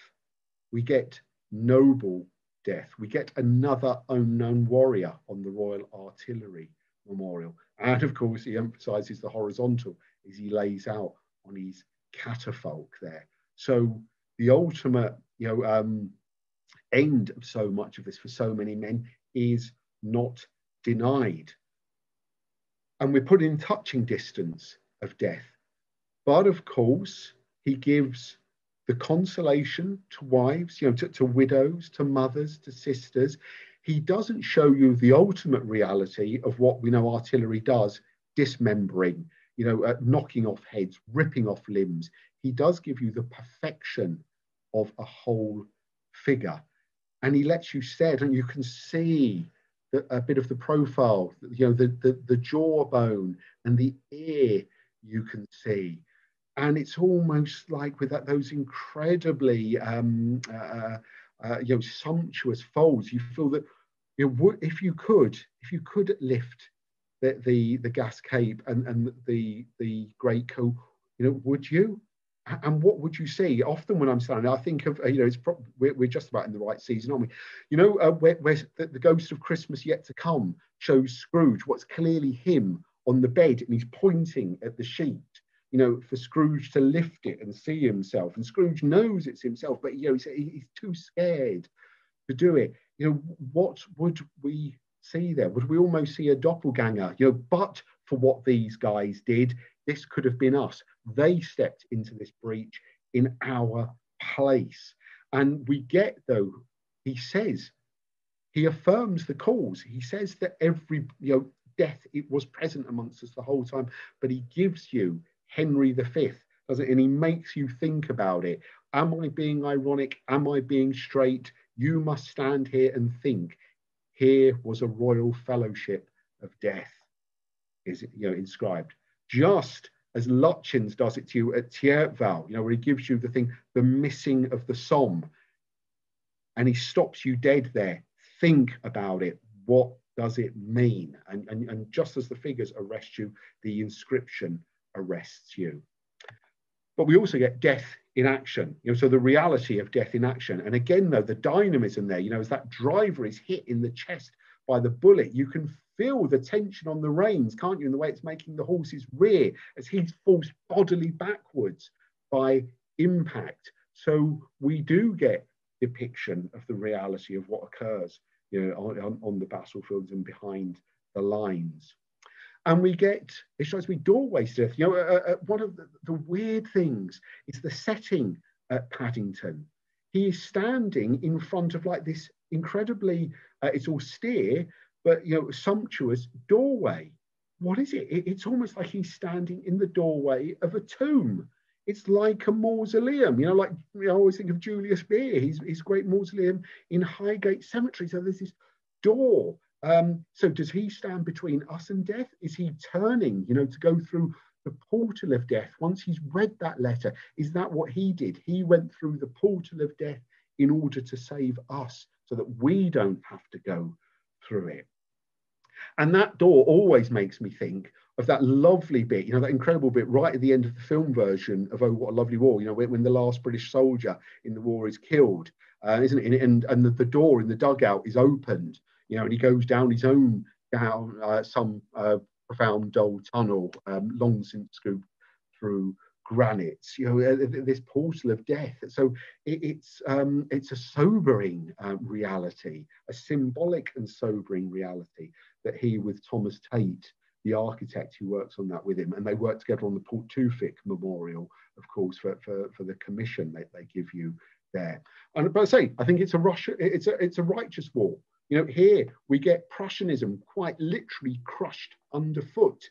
We get noble death. We get another unknown warrior on the Royal Artillery Memorial. And of course, he emphasises the horizontal as he lays out on his catafalque there. So the ultimate, you know, um, end of so much of this for so many men is not denied. And we're put in touching distance of death. But of course, he gives the consolation to wives, you know, to, to widows, to mothers, to sisters. He doesn't show you the ultimate reality of what we know artillery does, dismembering, you know, uh, knocking off heads, ripping off limbs. He does give you the perfection of a whole figure. And he lets you set, and you can see the, a bit of the profile, you know, the, the, the jawbone and the ear you can see. And it's almost like with that, those incredibly um, uh, uh, you know, sumptuous folds, you feel that you know, if you could, if you could lift the the, the gas cape and, and the the greatcoat, you know, would you? And what would you see? Often when I'm standing, I think of, you know, it's probably, we're, we're just about in the right season, aren't we? You know, uh, where, where the, the Ghost of Christmas Yet to Come shows Scrooge what's clearly him on the bed, and he's pointing at the sheet, you know, for Scrooge to lift it and see himself. And Scrooge knows it's himself, but, you know, he's, he's too scared to do it. You know, what would we see there? Would we almost see a doppelganger? You know, but for what these guys did, this could have been us. They stepped into this breach in our place. And we get, though, he says, he affirms the cause. He says that every, you know, death, it was present amongst us the whole time, but he gives you Henry the Fifth, doesn't it? And he makes you think about it. Am I being ironic? Am I being straight? You must stand here and think. Here was a royal fellowship of death, is it, you know, inscribed. Just as Lutyens does it to you at Tierval, you know, where he gives you the thing, the missing of the Somme, and he stops you dead there. Think about it. What does it mean? And, and, and just as the figures arrest you, the inscription arrests you. But we also get death in action, you know, so the reality of death in action. And again, though, the dynamism there, you know, as that driver is hit in the chest by the bullet, you can feel the tension on the reins, can't you, in the way it's making the horse's rear as he falls bodily backwards by impact. So we do get depiction of the reality of what occurs, you know, on, on the battlefields and behind the lines. And we get, it strikes me, doorway stuff. You know, uh, uh, one of the, the weird things is the setting at Paddington. He is standing in front of like this incredibly, uh, it's austere, but, you know, sumptuous doorway. What is it? it? It's almost like he's standing in the doorway of a tomb. It's like a mausoleum, you know, like, you know, I always think of Julius Beer, his, his great mausoleum in Highgate Cemetery. So there's this door. Um, so does he stand between us and death? Is he turning, you know, to go through the portal of death? Once he's read that letter, is that what he did? He went through the portal of death in order to save us so that we don't have to go through it. And that door always makes me think of that lovely bit, you know, that incredible bit right at the end of the film version of Oh, What a Lovely War, you know, when, when the last British soldier in the war is killed, uh, isn't it? And, and the, the door in the dugout is opened, you know, and he goes down his own, down uh, some uh, profound dull tunnel, um, long since scooped through granite, you know, uh, this portal of death. So it, it's, um, it's a sobering uh, reality, a symbolic and sobering reality that he, with Thomas Tait, the architect who works on that with him, and they work together on the Portufik Memorial, of course, for, for, for the commission that they give you there. And but I say, I think it's a Russia, it's a, it's a righteous war. You know, here we get Prussianism quite literally crushed underfoot.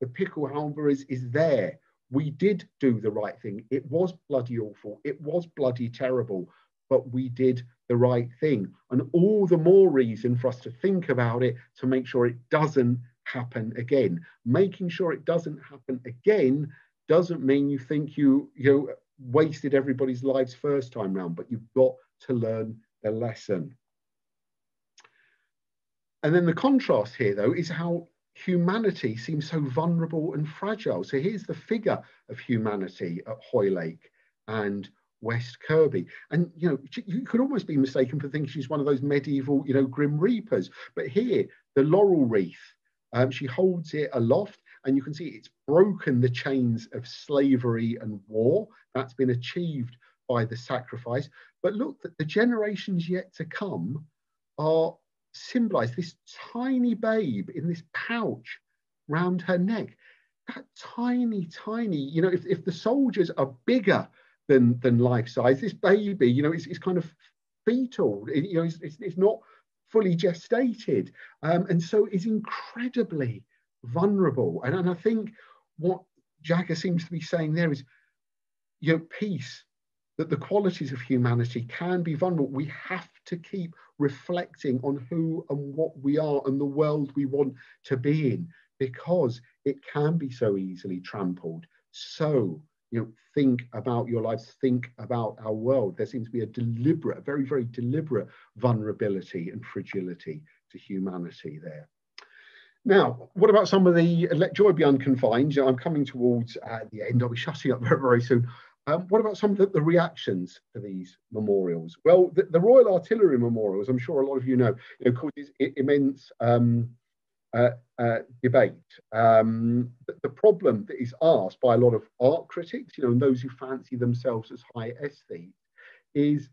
The pickle, however, is, is there. We did do the right thing. It was bloody awful. It was bloody terrible, but we did the right thing. And all the more reason for us to think about it, to make sure it doesn't happen again. Making sure it doesn't happen again doesn't mean you think you, you know, wasted everybody's lives first time round, but you've got to learn the lesson. And then the contrast here, though, is how humanity seems so vulnerable and fragile. So here's the figure of humanity at Hoylake and West Kirby. And, you know, you could almost be mistaken for thinking she's one of those medieval, you know, grim reapers. But here, the laurel wreath, um, she holds it aloft, and you can see it's broken the chains of slavery and war. That's been achieved by the sacrifice. But look, that the generations yet to come are symbolized, this tiny babe in this pouch round her neck, that tiny, tiny, you know, if, if the soldiers are bigger than, than life size, this baby, you know, it's, it's kind of fetal, it, you know, it's, it's, it's not fully gestated. Um, and so is incredibly vulnerable. And, and I think what Jagger seems to be saying there is, you know, peace, that the qualities of humanity can be vulnerable. We have to keep reflecting on who and what we are and the world we want to be in, because it can be so easily trampled, so you know, think about your lives, think about our world. There seems to be a deliberate, very, very deliberate vulnerability and fragility to humanity there. Now, what about some of the Let Joy Be Unconfined? You know, I'm coming towards uh, the end. I'll be shutting up very, very soon. Um, what about some of the, the reactions to these memorials? Well, the, the Royal Artillery Memorial, as I'm sure a lot of you know, you know causes immense um, uh, uh, debate. Um, the, the problem that is asked by a lot of art critics, you know, and those who fancy themselves as high aesthetes, is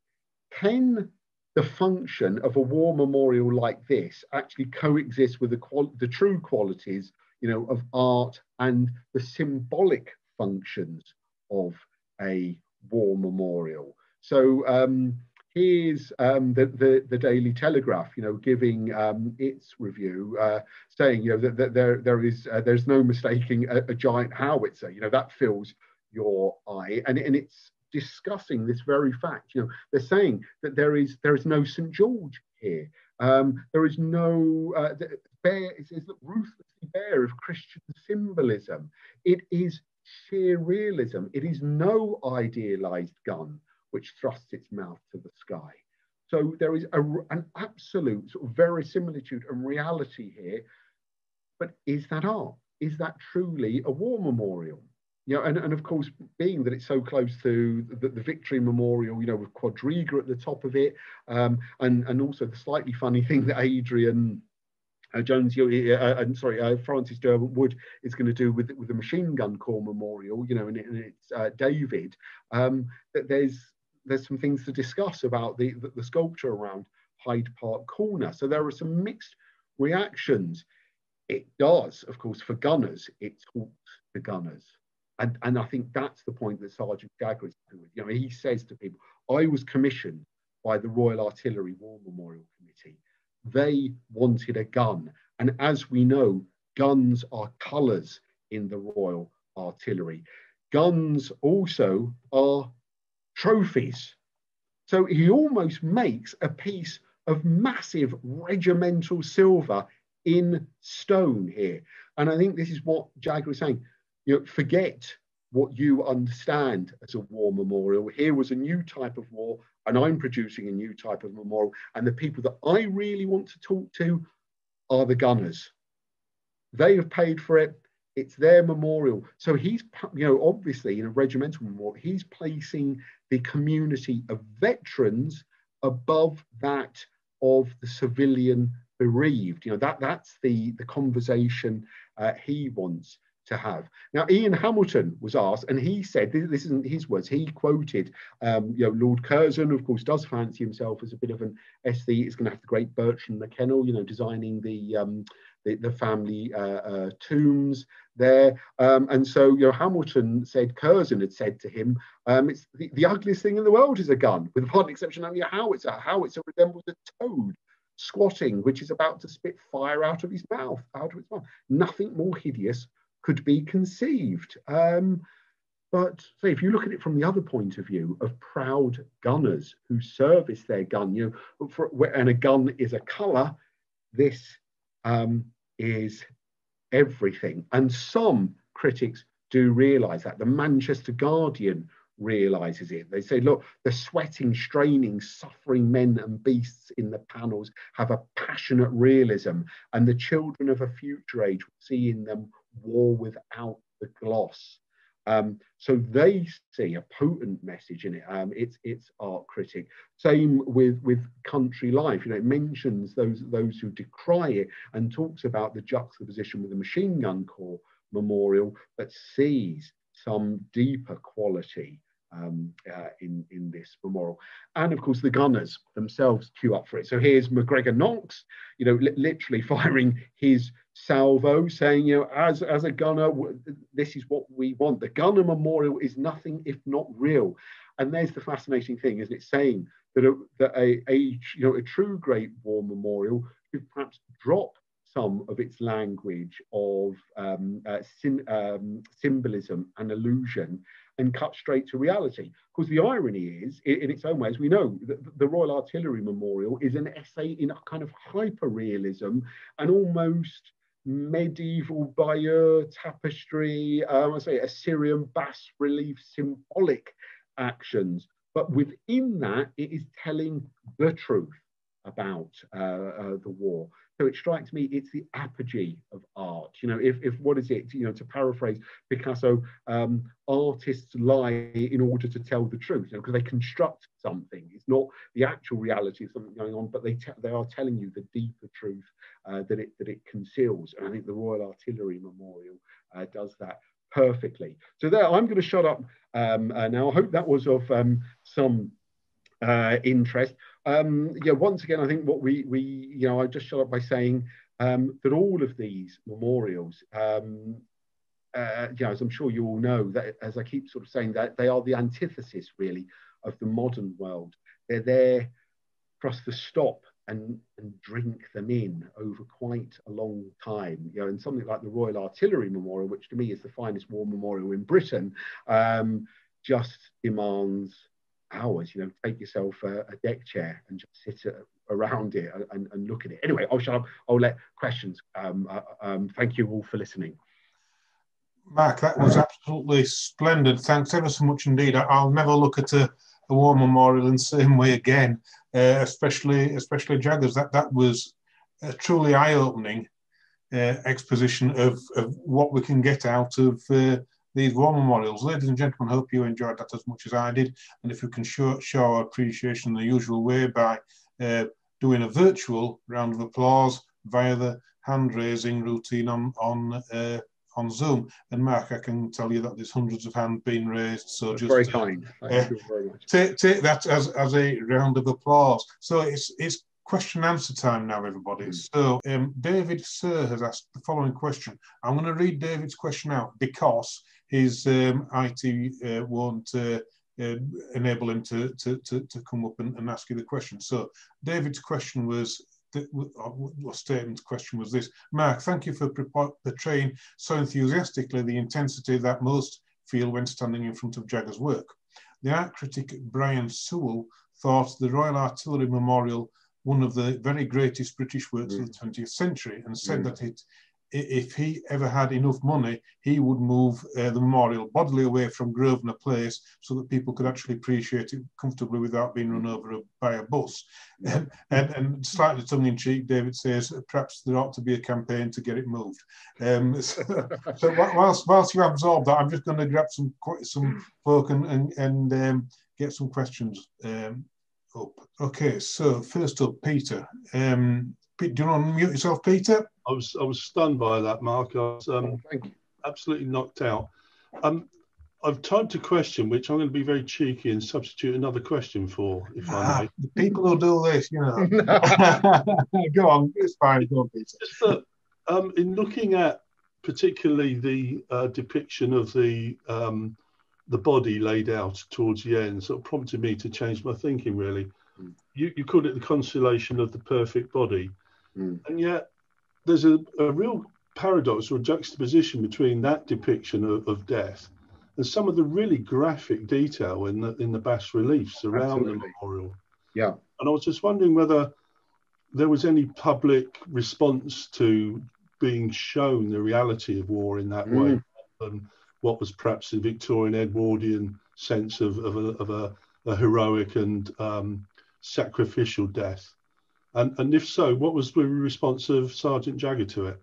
can the function of a war memorial like this actually coexist with the, qual the true qualities, you know, of art and the symbolic functions of a war memorial? So um, here's um, the, the, the Daily Telegraph, you know, giving um, its review, uh, saying, you know, that, that there, there is, uh, there's no mistaking a, a giant howitzer, you know, that fills your eye. And, and it's discussing this very fact. You know, they're saying that there is there is no Saint George here. Um, there is no uh, bear. It says that ruthlessly bare of Christian symbolism. It is sheer realism. It is no idealized gun which thrusts its mouth to the sky. So there is a, an absolute sort of verisimilitude and reality here. But is that art? Is that truly a war memorial? You know, and, and of course, being that it's so close to the, the Victory Memorial, you know, with Quadriga at the top of it, um, and, and also the slightly funny thing that Adrian uh, Jones, you know, uh, and sorry, uh, Francis Derwent Wood is going to do with, with the Machine Gun Corps Memorial, you know, and, it, and it's uh, David, um, that there's, there's some things to discuss about the, the, the sculpture around Hyde Park Corner. So there are some mixed reactions. It does, of course, for gunners, it talks to gunners. And, and I think that's the point that Sergeant Jagger is doing. You know, he says to people, I was commissioned by the Royal Artillery War Memorial Committee. They wanted a gun. And as we know, guns are colours in the Royal Artillery. Guns also are trophies. So he almost makes a piece of massive regimental silver in stone here. And I think this is what Jagger is saying. You know, forget what you understand as a war memorial. Here was a new type of war, and I'm producing a new type of memorial. And the people that I really want to talk to are the gunners. They have paid for it. It's their memorial. So he's, you know, obviously in a regimental memorial, he's placing the community of veterans above that of the civilian bereaved. You know, that, that's the, the conversation uh, he wants to have. Now, Ian Hamilton was asked, and he said, this, this isn't his words, he quoted, um, you know, Lord Curzon, of course, does fancy himself as a bit of an aesthete. He's going to have the great Bertrand McKennell, you know, designing the um, the, the family uh, uh, tombs there. Um, and so, you know, Hamilton said, Curzon had said to him, um, it's the, the ugliest thing in the world is a gun, with the pardon exception only a howitzer. A howitzer resembles a toad squatting, which is about to spit fire out of his mouth, out of its mouth. Nothing more hideous could be conceived. Um, but say, if you look at it from the other point of view of proud gunners who service their gun, you know, for, and a gun is a colour, this um, is everything. And some critics do realise that. The Manchester Guardian realises it. They say, look, the sweating, straining, suffering men and beasts in the panels have a passionate realism, and the children of a future age will see in them war without the gloss. Um, so they see a potent message in it. Um, it's it's art critic. Same with with Country Life. You know, it mentions those those who decry it and talks about the juxtaposition with the Machine Gun Corps Memorial that sees some deeper quality um, uh, in in this memorial. And of course, the gunners themselves queue up for it. So here's MacGregor Knox, you know, li literally firing his salvo, saying, you know, as as a gunner, this is what we want. The gunner memorial is nothing if not real. And there's the fascinating thing, isn't it? Saying that a, that a, a you know a true great war memorial could perhaps drop some of its language of um, uh, sim, um, symbolism and illusion and cut straight to reality. Because the irony is, in, in its own way, as we know, the, the Royal Artillery Memorial is an essay in a kind of hyper realism and almost medieval bayeux tapestry, um, I say Assyrian bas relief symbolic actions. But within that, it is telling the truth about uh, uh, the war. So it strikes me, it's the apogee of art. You know, if, if what is it, you know, to paraphrase Picasso, um, artists lie in order to tell the truth, you know, because they construct something. It's not the actual reality of something going on, but they, they are telling you the deeper truth uh, that, it, that it conceals. And I think the Royal Artillery Memorial uh, does that perfectly. So there, I'm going to shut up um, uh, now. I hope that was of um, some uh, interest. Um, yeah, once again, I think what we, we, you know, I just shut up by saying um, that all of these memorials, um, uh, you know, as I'm sure you all know, that as I keep sort of saying, that they are the antithesis really of the modern world. They're there for us to stop and, and drink them in over quite a long time. You know, and something like the Royal Artillery Memorial, which to me is the finest war memorial in Britain, um, just demands hours. You know, take yourself a, a deck chair and just sit a, around it and, and look at it. Anyway, I'll shut up. I'll let questions. Um, uh, um, thank you all for listening. Mark, that was absolutely splendid. Thanks ever so much indeed. I, I'll never look at a, a war memorial in the same way again, uh, especially especially Jagger's. That that was a truly eye-opening uh, exposition of, of what we can get out of Uh, these war memorials. Ladies and gentlemen, hope you enjoyed that as much as I did. And if you can show, show our appreciation in the usual way by uh, doing a virtual round of applause via the hand-raising routine on, on, uh, on Zoom. And Mark, I can tell you that there's hundreds of hands being raised. So that's just very kind. Uh, very much. Take, take that as, as a round of applause. So it's, it's question and answer time now, everybody. Mm. So um, David Sir has asked the following question. I'm going to read David's question out because his um, I T uh, won't uh, uh, enable him to, to, to, to come up and, and ask you the question. So David's question was, the, or statement's question was this: Mark, thank you for portraying so enthusiastically the intensity that most feel when standing in front of Jagger's work. The art critic Brian Sewell thought the Royal Artillery Memorial one of the very greatest British works mm. of the twentieth century and said mm. that it if he ever had enough money, he would move uh, the memorial bodily away from Grosvenor Place so that people could actually appreciate it comfortably without being run over by a bus. And, and, and slightly tongue-in-cheek, David says, perhaps there ought to be a campaign to get it moved. Um, so so whilst, whilst you absorb that, I'm just going to grab some, some folk and, and, and um, get some questions um, up. Okay, so first up, Peter. Um, Pete, do you want to unmute yourself, Peter? I was I was stunned by that, Mark. I was um, oh, absolutely knocked out. Um, I've typed a question which I'm going to be very cheeky and substitute another question for, if ah, I may. The people who do this, you know. Go on, it's fine. Go on, Peter. Just that, um, in looking at particularly the uh, depiction of the um, the body laid out towards the end, sort of prompted me to change my thinking. Really, mm. you you called it the constellation of the perfect body, mm. and yet there's a, a real paradox or juxtaposition between that depiction of, of death and some of the really graphic detail in the in the bas reliefs around Absolutely. the memorial. Yeah, and I was just wondering whether there was any public response to being shown the reality of war in that mm. way, and what was perhaps the Victorian Edwardian sense of of a, of a, a heroic and um, sacrificial death. And, and if so, what was the response of Sergeant Jagger to it?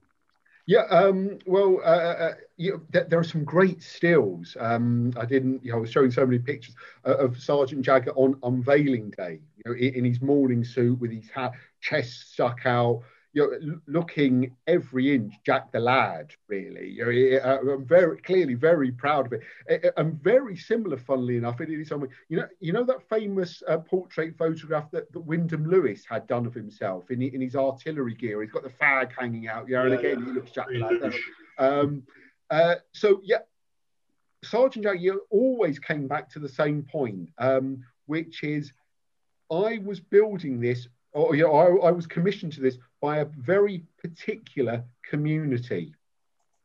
Yeah, um, well, uh, you know, th there are some great stills. Um, I didn't, you know, I was showing so many pictures of Sergeant Jagger on unveiling day, you know, in, in his morning suit with his hat, chest stuck out, you know, looking every inch Jack the Lad, really. You know, it, uh, I'm very clearly very proud of it. It, it. And very similar, funnily enough, it is something. You know, you know that famous uh, portrait photograph that, that Wyndham Lewis had done of himself in, in his artillery gear. He's got the fag hanging out. You know, yeah, and again, yeah. he looks Jack the Lad. Um, uh, so yeah, Sergeant Jagger always came back to the same point, um, which is, I was building this. Or, you know, I, I was commissioned to this by a very particular community,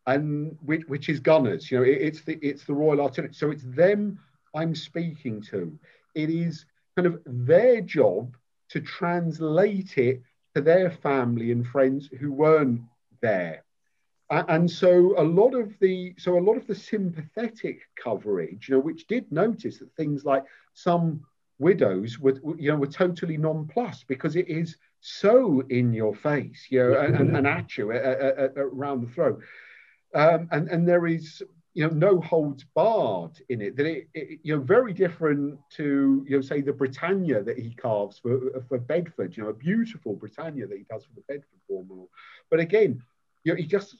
and which, which is gunners. You know, it, it's the it's the Royal Artillery, so it's them I'm speaking to. It is kind of their job to translate it to their family and friends who weren't there. And so a lot of the so a lot of the sympathetic coverage, you know, which did notice that things like some widows were, you know, were totally nonplussed because it is so in your face, you know, and, and, and at you, around the throat. Um, and and there is, you know, no holds barred in it. That it, it, you know, very different to, you know, say the Britannia that he carves for for Bedford, you know, a beautiful Britannia that he does for the Bedford War Memorial. But again, you know, he just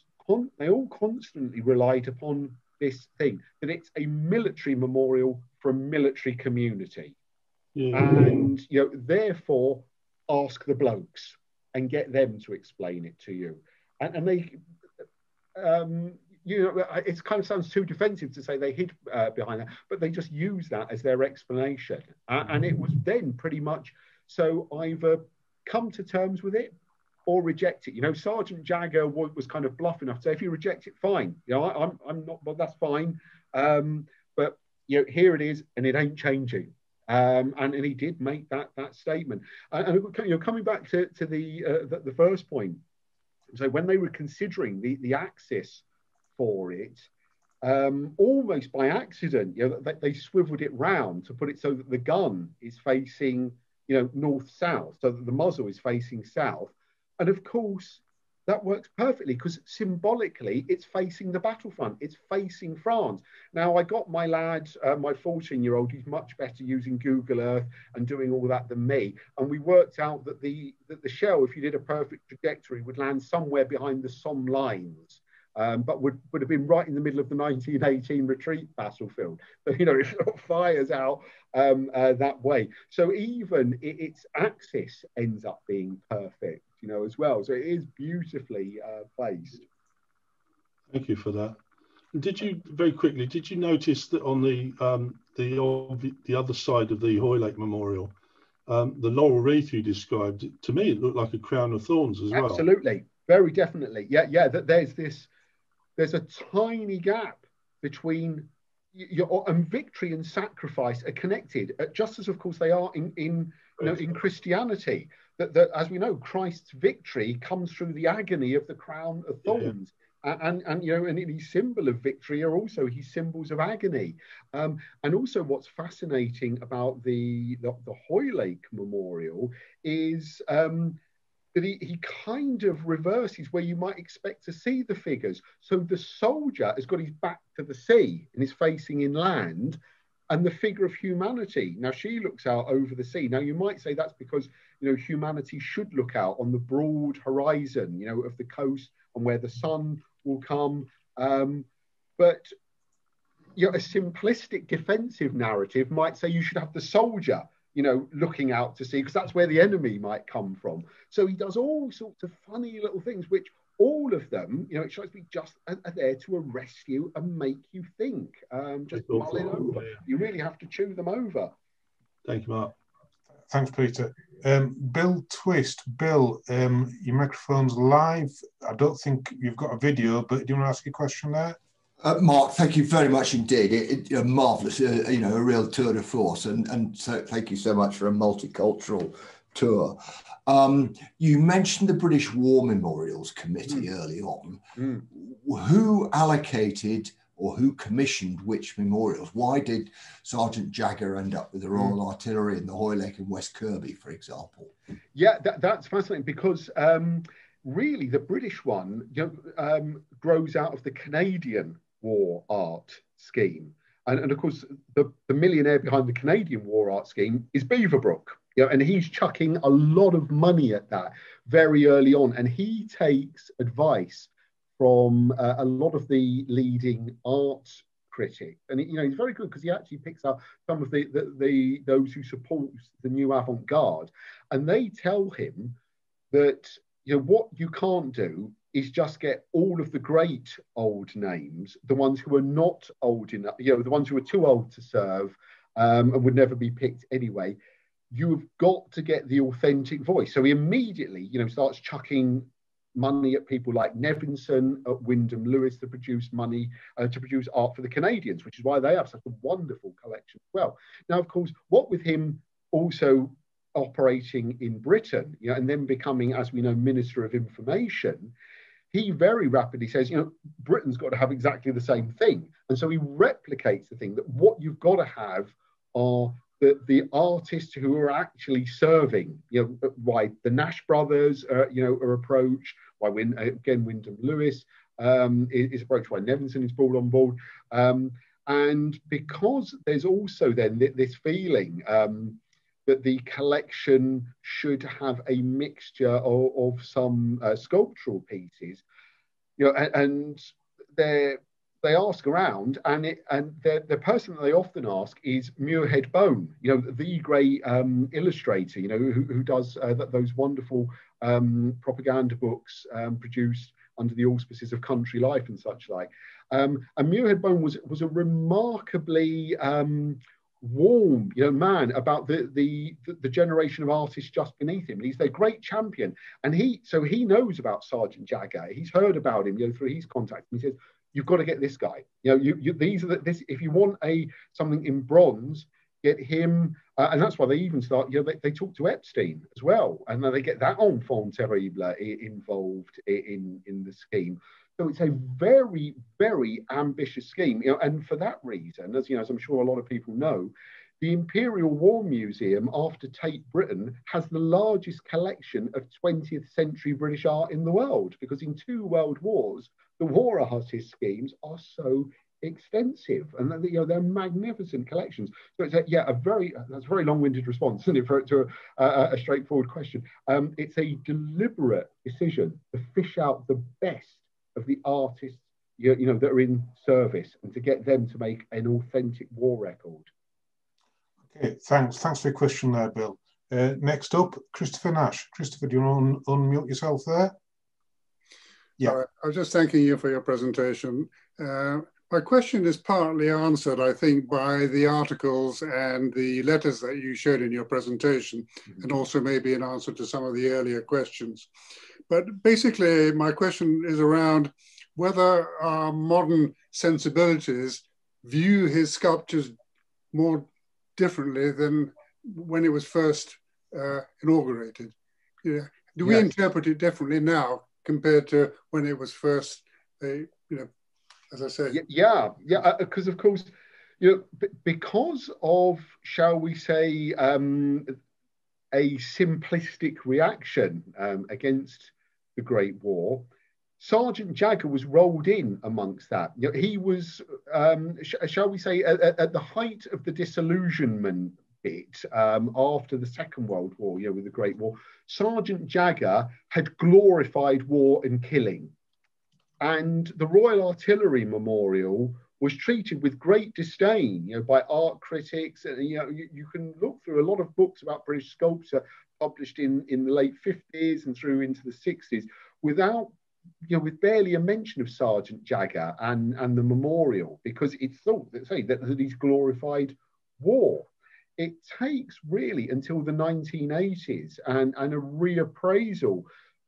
they all constantly relied upon this thing, that it's a military memorial for a military community. Mm-hmm. And, you know, therefore ask the blokes and get them to explain it to you. And, and they, um, you know, it kind of sounds too defensive to say they hid uh, behind that, but they just used that as their explanation. Uh, and it was then pretty much, so either come to terms with it, or reject it. You know, Sergeant Jagger was kind of bluff enough to say, if you reject it, fine. You know, I, I'm, I'm not, well, that's fine. Um, but you know, here it is, and it ain't changing. Um, and, and he did make that that statement. And, and you know, coming back to to the, uh, the the first point, so when they were considering the the axis for it, um, almost by accident, you know, they, they swiveled it round to put it so that the gun is facing, you know, north south, so that the muzzle is facing south. And of course, that works perfectly because symbolically, it's facing the battlefront. It's facing France. Now, I got my lad, uh, my fourteen-year-old, who's much better using Google Earth and doing all that than me. And we worked out that the that the shell, if you did a perfect trajectory, would land somewhere behind the Somme lines, um, but would, would have been right in the middle of the nineteen eighteen retreat battlefield. So, you know, it fires out um, uh, that way. So even it, its axis ends up being perfect, you know, as well. So it is beautifully uh, placed. Thank you for that. Did you, very quickly, did you notice that on the um, the the other side of the Hoylake Memorial, um, the laurel wreath you described, to me it looked like a crown of thorns as well. Absolutely, very definitely. Yeah, yeah. That there's this, there's a tiny gap between your and victory and sacrifice are connected, just as of course they are in in you know, in Christianity. That, that, as we know, Christ's victory comes through the agony of the crown of thorns, yeah. and, and and you know, and his symbol of victory are also his symbols of agony. Um, and also, what's fascinating about the the, the Hoylake Memorial is um, that he, he kind of reverses where you might expect to see the figures. So the soldier has got his back to the sea and is facing inland. And the figure of humanity, now she looks out over the sea. Now you might say that's because, you know, humanity should look out on the broad horizon, you know, of the coast and where the sun will come. Um, but, you know, a simplistic defensive narrative might say you should have the soldier, you know, looking out to sea because that's where the enemy might come from. So he does all sorts of funny little things, which all of them, you know, it strikes me, just are there to arrest you and make you think. Um, just mull it over. Yeah. You really have to chew them over. Thank you, Mark. Thanks, Peter. Um, Bill Twist. Bill, um, your microphone's live. I don't think you've got a video, but do you want to ask a question there? Uh, Mark, thank you very much indeed. It, it, marvellous, uh, you know, a real tour de force. And, and so, thank you so much for a multicultural tour. Um, you mentioned the British War Memorials Committee mm. early on. Mm. Who allocated or who commissioned which memorials? Why did Sergeant Jagger end up with the Royal mm. Artillery and the Hoylake and West Kirby, for example? Yeah, that, that's fascinating because um, really the British one, you know, um, grows out of the Canadian War Art Scheme. And, and of course, the, the millionaire behind the Canadian War Art Scheme is Beaverbrook. You know, and he's chucking a lot of money at that very early on. And he takes advice from uh, a lot of the leading art critics. And, you know, he's very good because he actually picks up some of the, the, the those who support the new avant-garde. And they tell him that, you know, what you can't do is just get all of the great old names, the ones who are not old enough, you know, the ones who are too old to serve um, and would never be picked anyway. You've got to get the authentic voice. So he immediately, you know, starts chucking money at people like Nevinson at Wyndham Lewis to produce money, uh, to produce art for the Canadians, which is why they have such a wonderful collection as well. Now, of course, what with him also operating in Britain, you know, and then becoming, as we know, Minister of Information, he very rapidly says, you know, Britain's got to have exactly the same thing. And so he replicates the thing that what you've got to have are the, the artists who are actually serving, you know, why the Nash brothers, uh, you know, are approached, why, Win, again, Wyndham Lewis um, is, is approached, why Nevinson is brought on board. Um, and because there's also then th this feeling um, that the collection should have a mixture of, of some uh, sculptural pieces, you know, and, and they they ask around, and it, and the person that they often ask is Muirhead Bone, you know, the great um, illustrator, you know, who, who does uh, th those wonderful um, propaganda books um, produced under the auspices of Country Life and such like. Um, and Muirhead Bone was was a remarkably um, warm, you know, man about the, the the generation of artists just beneath him. And he's their great champion, and he so he knows about Sargeant Jagger. He's heard about him, you know, through his contacts. And he says, "You've got to get this guy. You know, you, you these are the, this. If you want a something in bronze, get him." Uh, and that's why they even start. You know, they, they talk to Epstein as well, and then they get that enfant terrible involved in in the scheme. So it's a very, very ambitious scheme, you know, and for that reason, as you know, as I'm sure a lot of people know, the Imperial War Museum, after Tate Britain, has the largest collection of twentieth century British art in the world, because in two world wars, the war artist schemes are so extensive, and you know, they're magnificent collections. So it's a, yeah, a very that's a very long-winded response, isn't it, for to a, a, a straightforward question. Um, it's a deliberate decision to fish out the best of the artists, you know, that are in service, and to get them to make an authentic war record. Okay, thanks. Thanks for your question there, Bill. Uh, next up, Christopher Nash. Christopher, do you want to un unmute yourself there? Yeah. All right. I was just thanking you for your presentation. Uh, my question is partly answered, I think, by the articles and the letters that you showed in your presentation, mm-hmm. and also maybe an answer to some of the earlier questions. But basically, my question is around whether our modern sensibilities view his sculptures more differently than when it was first uh, inaugurated. Yeah. Do we yes. interpret it differently now compared to when it was first, uh, you know, as I say? Yeah, yeah, because uh, of course, you know, because of, shall we say, um, a simplistic reaction um, against the Great War, Sargeant Jagger was rolled in amongst that. You know, he was, um, sh shall we say, at, at the height of the disillusionment bit um, after the Second World War, you know, with the Great War, Sargeant Jagger had glorified war and killing. And the Royal Artillery Memorial was treated with great disdain, you know, by art critics. And you know, you, you can look through a lot of books about British sculpture published in in the late fifties and through into the sixties, without, you know, with barely a mention of Sargeant Jagger and and the memorial, because it's thought that say that, that he's glorified war. It takes really until the nineteen eighties and and a reappraisal.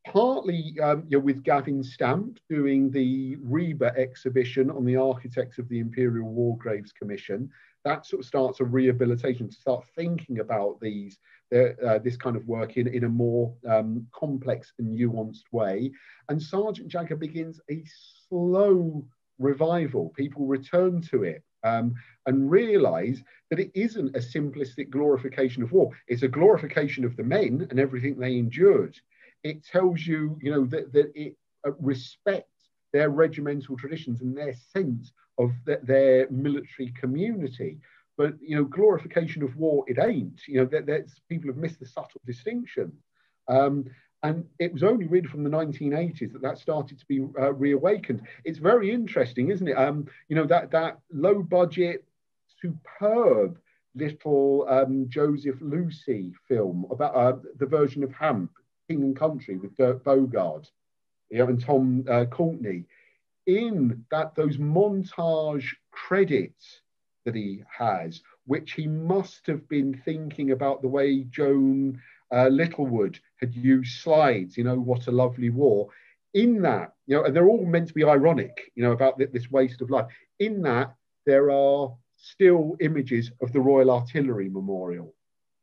Partly um, you know, with Gavin Stamp doing the Reba exhibition on the architects of the Imperial War Graves Commission, that sort of starts a rehabilitation to start thinking about these, uh, this kind of work in, in a more um, complex and nuanced way. And Sargeant Jagger begins a slow revival. People return to it um, and realise that it isn't a simplistic glorification of war. It's a glorification of the men and everything they endured. It tells you, you know, that, that it respects their regimental traditions and their sense of the, their military community. But, you know, glorification of war, it ain't. You know, that, that's, people have missed the subtle distinction. Um, and it was only really from the nineteen eighties that that started to be uh, reawakened. It's very interesting, isn't it? Um, you know, that, that low-budget, superb little um, Joseph Lucy film about uh, the version of Hamp, King and Country, with Dirk Bogarde, you know, and Tom uh, Courtney. In that, those montage credits that he has, which he must have been thinking about the way Joan uh, Littlewood had used slides, you know, What a Lovely War. In that, you know, and they're all meant to be ironic, you know, about th this waste of life. In that, there are still images of the Royal Artillery Memorial.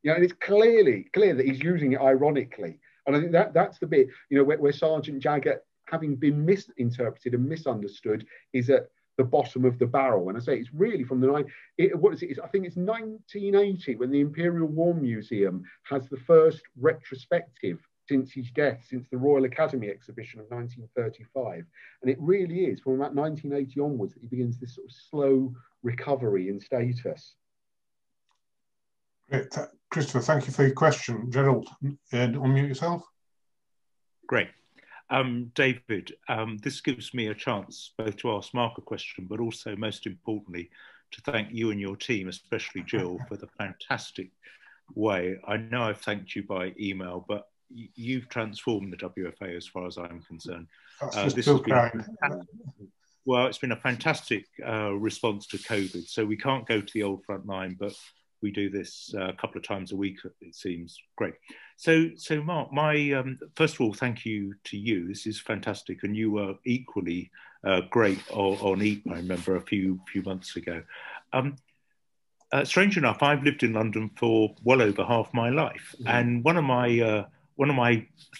You know, and it's clearly clear that he's using it ironically. And I think that that's the bit, you know, where, where Sargeant Jagger having been misinterpreted and misunderstood, is at the bottom of the barrel. And I say it's really from the nine, it, what is it? It's, I think it's nineteen eighty when the Imperial War Museum has the first retrospective since his death, since the Royal Academy exhibition of nineteen thirty-five. And it really is from about nineteen eighty onwards that he begins this sort of slow recovery in status. Great. Th Christopher, thank you for your question. Gerald, uh, unmute yourself. Great. Um, David, um, this gives me a chance both to ask Mark a question, but also most importantly, to thank you and your team, especially Jill, for the fantastic way. I know I've thanked you by email, but you've transformed the W F A as far as I'm concerned. Uh, this has been, well, it's been a fantastic uh, response to COVID. So we can't go to the old front line, but we do this uh, a couple of times a week, it seems. Great. So, so Mark, my um, first of all, thank you to you. This is fantastic. And you were equally uh, great on, on Eton, I remember, a few few months ago. Um, uh, strange enough, I've lived in London for well over half my life. Mm-hmm. And one of my... Uh, One of my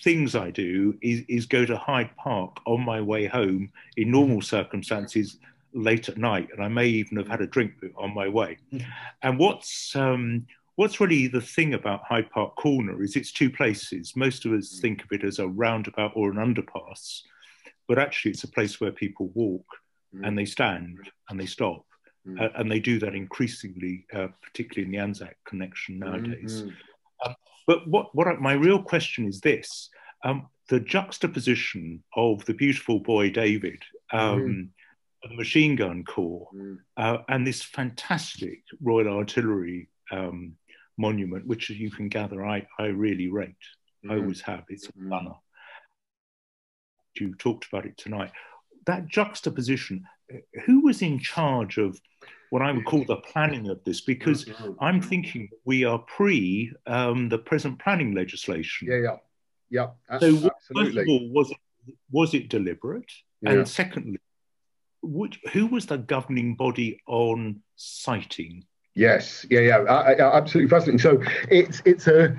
things I do is, is go to Hyde Park on my way home in normal circumstances late at night. And I may even have had a drink on my way. And what's, um, what's really the thing about Hyde Park Corner is it's two places. Most of us think of it as a roundabout or an underpass, but actually it's a place where people walk and they stand and they stop. Uh, and they do that increasingly, uh, particularly in the Anzac connection nowadays. Mm-hmm. But what, what I, my real question is this, um, the juxtaposition of the beautiful boy David, um, mm. the machine gun corps, mm. uh, and this fantastic Royal Artillery um, monument, which as you can gather, I, I really rate, mm. I always have, it's a banner. You talked about it tonight. That juxtaposition, who was in charge of what I would call the planning of this? Because I'm thinking we are pre um, the present planning legislation. Yeah, yeah, yeah. Absolutely. So, first of all, was it, was it deliberate? Yeah. And secondly, which, who was the governing body on siting? Yes, yeah, yeah, I, I, absolutely fascinating. So it's it's a.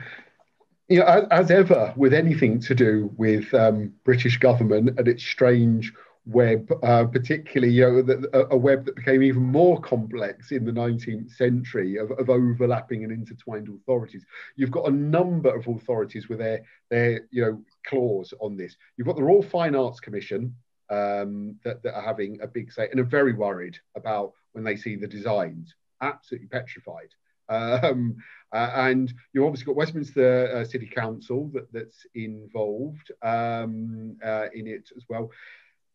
You know, as, as ever with anything to do with um, British government and its strange web, uh, particularly you know, the, a web that became even more complex in the nineteenth century of, of overlapping and intertwined authorities. You've got a number of authorities with their, their you know, claws on this. You've got the Royal Fine Arts Commission um, that, that are having a big say and are very worried about when they see the designs, absolutely petrified. Um, uh, and you've obviously got Westminster uh, City Council that, that's involved um, uh, in it as well.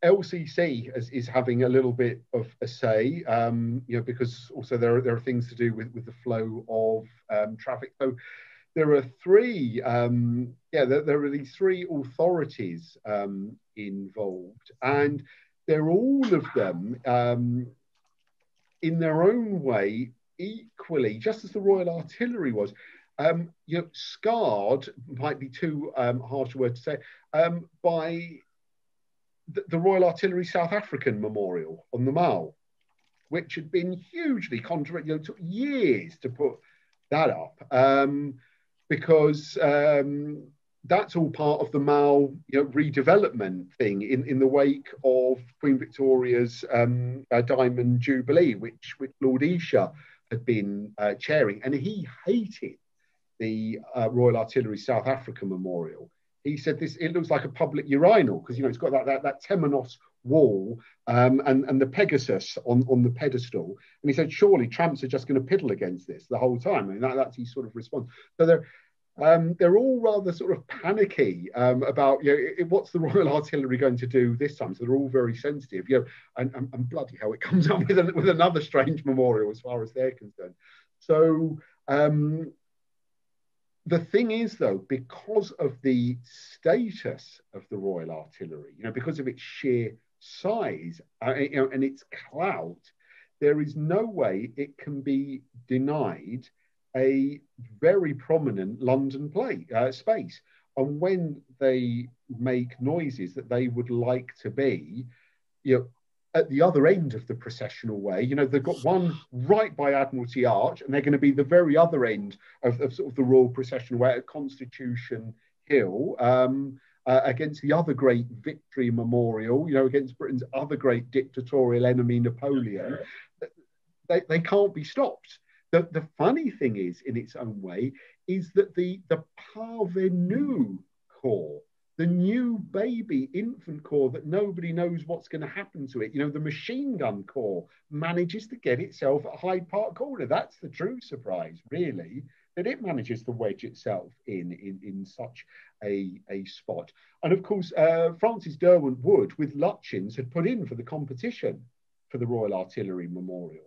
L C C is, is having a little bit of a say, um, you know, because also there are, there are things to do with, with the flow of um, traffic. So there are three, um, yeah, there, there are these three authorities um, involved, and they're all of them um, in their own way equally, just as the Royal Artillery was, um, you know, scarred, might be too um, harsh a word to say, um, by the, the Royal Artillery South African Memorial on the Mall, which had been hugely controversial. You know, it took years to put that up um, because um, that's all part of the Mall, you know, redevelopment thing in, in the wake of Queen Victoria's um, uh, Diamond Jubilee, which, which Lord Esher had been uh, chairing, and he hated the uh, Royal Artillery South Africa Memorial. He said this, it looks like a public urinal because, you know, it's got that, that, that temenos wall um, and, and the Pegasus on, on the pedestal. And he said, surely tramps are just going to piddle against this the whole time. And that, that's his sort of response. So they're, um, they're all rather sort of panicky um, about, you know, it, what's the Royal Artillery going to do this time? So they're all very sensitive, you know, and, and, and bloody hell, it comes up with, an, with another strange memorial as far as they're concerned. So um, the thing is, though, because of the status of the Royal Artillery, you know, because of its sheer size uh, you know, and its clout, there is no way it can be denied a very prominent London play uh, space. And when they make noises that they would like to be, you know, at the other end of the processional way, you know, they've got one right by Admiralty Arch, and they're going to be the very other end of, of sort of the Royal Processional Way at Constitution Hill. Um, uh, against the other great victory memorial, you know, against Britain's other great dictatorial enemy, Napoleon, they, they can't be stopped. The, the funny thing is, in its own way, is that the, the Parvenu Corps, the new baby infant corps that nobody knows what's going to happen to it, you know, the machine gun corps manages to get itself at Hyde Park Corner. That's the true surprise, really, that it manages to wedge itself in in, in such a, a spot. And of course, uh, Francis Derwent Wood with Lutchins had put in for the competition for the Royal Artillery Memorial.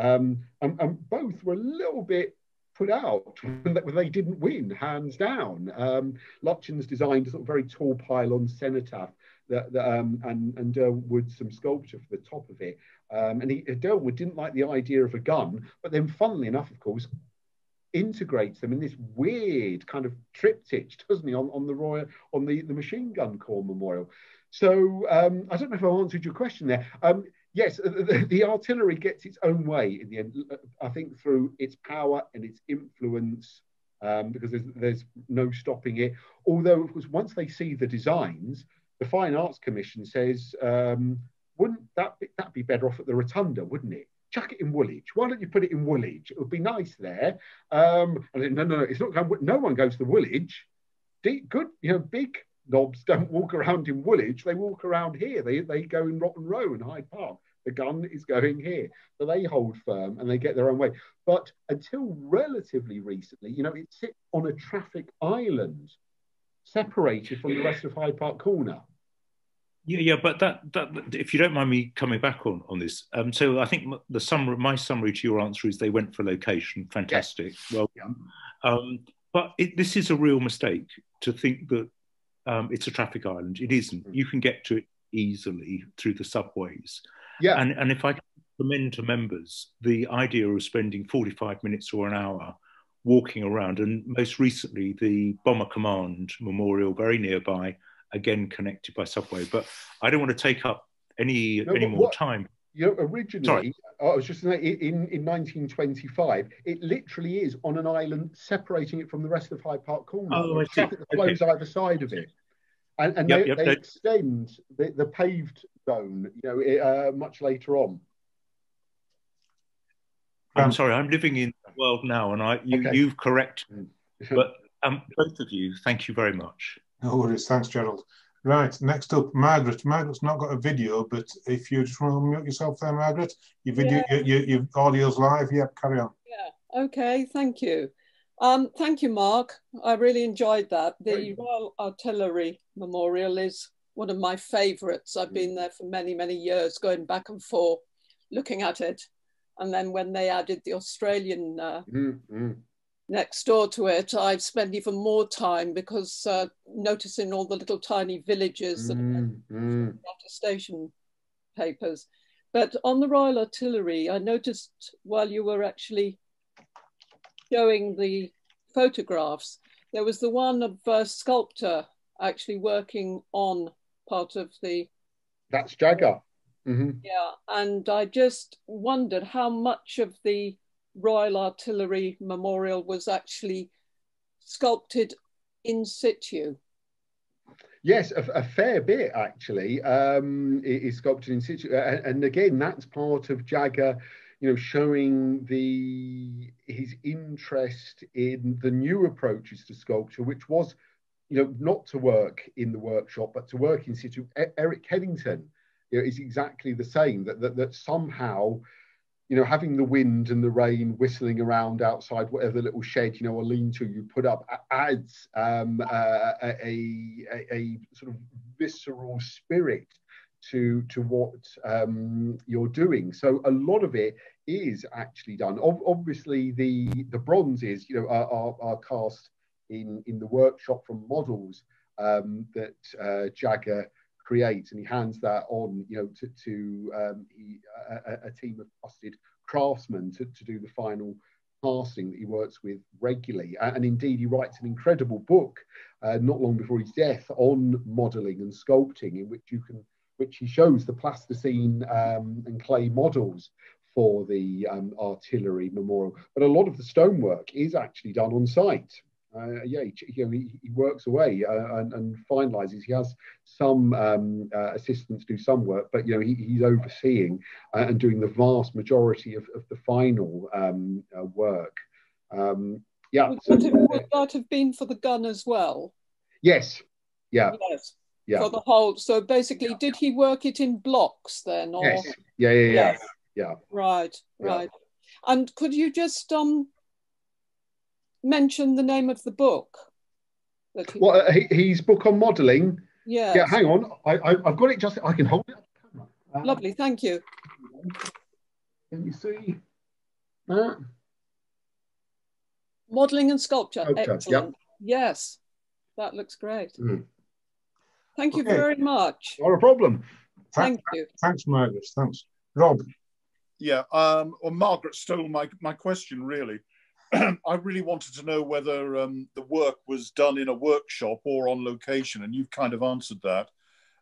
Um, and, and both were a little bit put out when they didn't win, hands down. Um, Lutchins designed a sort of very tall pylon cenotaph that, that, um, and, and Derwent Wood some sculpture for the top of it. Um, and he, Derwent Wood didn't like the idea of a gun, but then funnily enough, of course, integrates them in this weird kind of triptych, doesn't he, on, on the Royal, on the, the Machine Gun Corps Memorial. So um, I don't know if I answered your question there. Um, Yes, the, the artillery gets its own way in the end, I think, through its power and its influence, um, because there's, there's no stopping it. Although, of course, once they see the designs, the Fine Arts Commission says, um, wouldn't that be, that'd be better off at the Rotunda, wouldn't it? Chuck it in Woolwich. Why don't you put it in Woolwich? It would be nice there. Um, and then, no, no, no, it's not. No one goes to Woolwich. Deep, good, you know, big knobs don't walk around in Woolwich. They walk around here. They, they go in Rotten Row and Hyde Park. The gun is going here. So they hold firm and they get their own way. But until relatively recently, you know, it sits on a traffic island separated from the rest of Hyde Park Corner. Yeah, yeah, but that, that if you don't mind me coming back on, on this, um, so I think the summary, my summary to your answer is they went for location, fantastic, yes. Well done. Um, but it, this is a real mistake to think that um, it's a traffic island. It isn't. You can get to it easily through the subways. Yeah, and and if I commend to members the idea of spending forty-five minutes or an hour walking around, and most recently the Bomber Command Memorial very nearby, again connected by subway. But I don't want to take up any no, any more what, time. You know, originally, sorry. I was just saying, in in nineteen twenty-five, it literally is on an island separating it from the rest of Hyde Park Corner. Oh, I see. Traffic that flows okay. either side of it. And, and yep, they, yep, they extend the, the paved zone, you know, it, uh, much later on. I'm um, sorry, I'm living in the world now, and I, you, okay. you've corrected. But um, both of you, thank you very much. No worries, thanks, Gerald. Right, next up, Margaret. Margaret's not got a video, but if you just want to mute yourself there, Margaret, your video, yeah. your, your, your audio's live. Yeah, carry on. Yeah. Okay. Thank you. Um, thank you, Mark. I really enjoyed that. The Royal Artillery Memorial is one of my favourites. I've been there for many, many years, going back and forth, looking at it. And then when they added the Australian uh, mm-hmm. next door to it, I've spent even more time because uh, noticing all the little tiny villages and mm-hmm. attestation papers. But on the Royal Artillery, I noticed while you were actually showing the photographs, there was the one of a sculptor actually working on part of the... That's Jagger. Mm-hmm. Yeah, and I just wondered how much of the Royal Artillery Memorial was actually sculpted in situ. Yes, a, a fair bit, actually, um, is sculpted in situ. And, and again, that's part of Jagger, you know, showing the his interest in the new approaches to sculpture, which was, you know, not to work in the workshop, but to work in situ. E Eric Kennington, you know, is exactly the same, that, that that somehow, you know, having the wind and the rain whistling around outside whatever little shed, you know, or lean-to you put up, adds um, uh, a, a, a sort of visceral spirit to, to what um, you're doing. So a lot of it is actually done. Ob obviously, the, the bronzes, you know, are, are, are cast in, in the workshop from models um, that uh, Jagger creates, and he hands that on, you know, to, to um, he, a, a team of trusted craftsmen to, to do the final casting that he works with regularly. And indeed, he writes an incredible book uh, not long before his death on modelling and sculpting, in which you can which he shows the plasticine um, and clay models for the um, Artillery Memorial. But a lot of the stonework is actually done on site. Uh, yeah, he, you know, he, he works away uh, and, and finalises. He has some um, uh, assistants do some work, but you know he, he's overseeing uh, and doing the vast majority of, of the final um, uh, work. Um, yeah. Would, so, it, would that have been for the gun as well? Yes. Yeah. Yes. Yeah. For the whole. So basically, yeah. Did he work it in blocks then? Or? Yes. Yeah. Yeah. Yeah. Yes. Yeah. Right. Right. Yeah. And could you just um. mention the name of the book? That he well, uh, he, his book on modelling. Yeah. Yeah. Hang on, I, I, I've got it. Just I can hold it. Uh, Lovely, thank you. Can you see that? Modelling and sculpture. Okay. Excellent. Yep. Yes, that looks great. Mm. Thank you okay. very much. Not a problem. Thank, thank you. Thanks, Margaret. Thanks, Rob. Yeah. Um. Well, Margaret stole my my question really. I really wanted to know whether um, the work was done in a workshop or on location, and you've kind of answered that.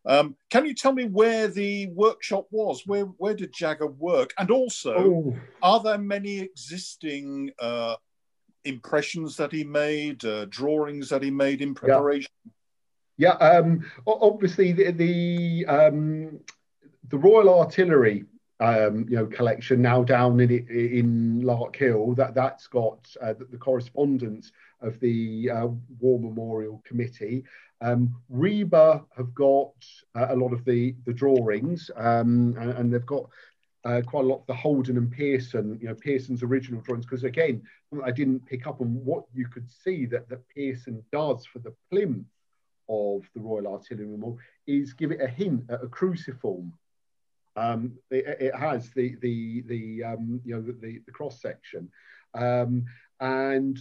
Um, can you tell me where the workshop was? Where, where did Jagger work? And also, oh. are there many existing uh, impressions that he made, uh, drawings that he made in preparation? Yeah, yeah um, obviously the the, um, the Royal Artillery Um, you know, collection now down in in Lark Hill. That that's got uh, the, the correspondence of the uh, War Memorial Committee. Um, Reba have got uh, a lot of the the drawings, um, and, and they've got uh, quite a lot of the Holden and Pearson. You know, Pearson's original drawings, because again, I didn't pick up on what you could see that that Pearson does for the plinth of the Royal Artillery Memorial is give it a hint at a cruciform. Um, it, it has the the the um, you know the, the cross section, um, and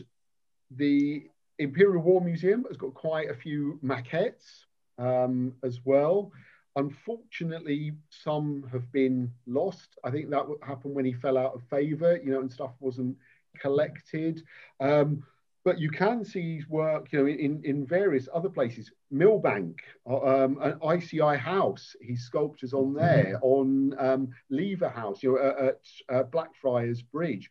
the Imperial War Museum has got quite a few maquettes um, as well. Unfortunately, some have been lost. I think that happened when he fell out of favour, you know, and stuff wasn't collected. Um, But you can see his work, you know, in, in various other places. Millbank, um, an I C I house, his sculptures on there, on um, Lever House, you know, at, at Blackfriars Bridge.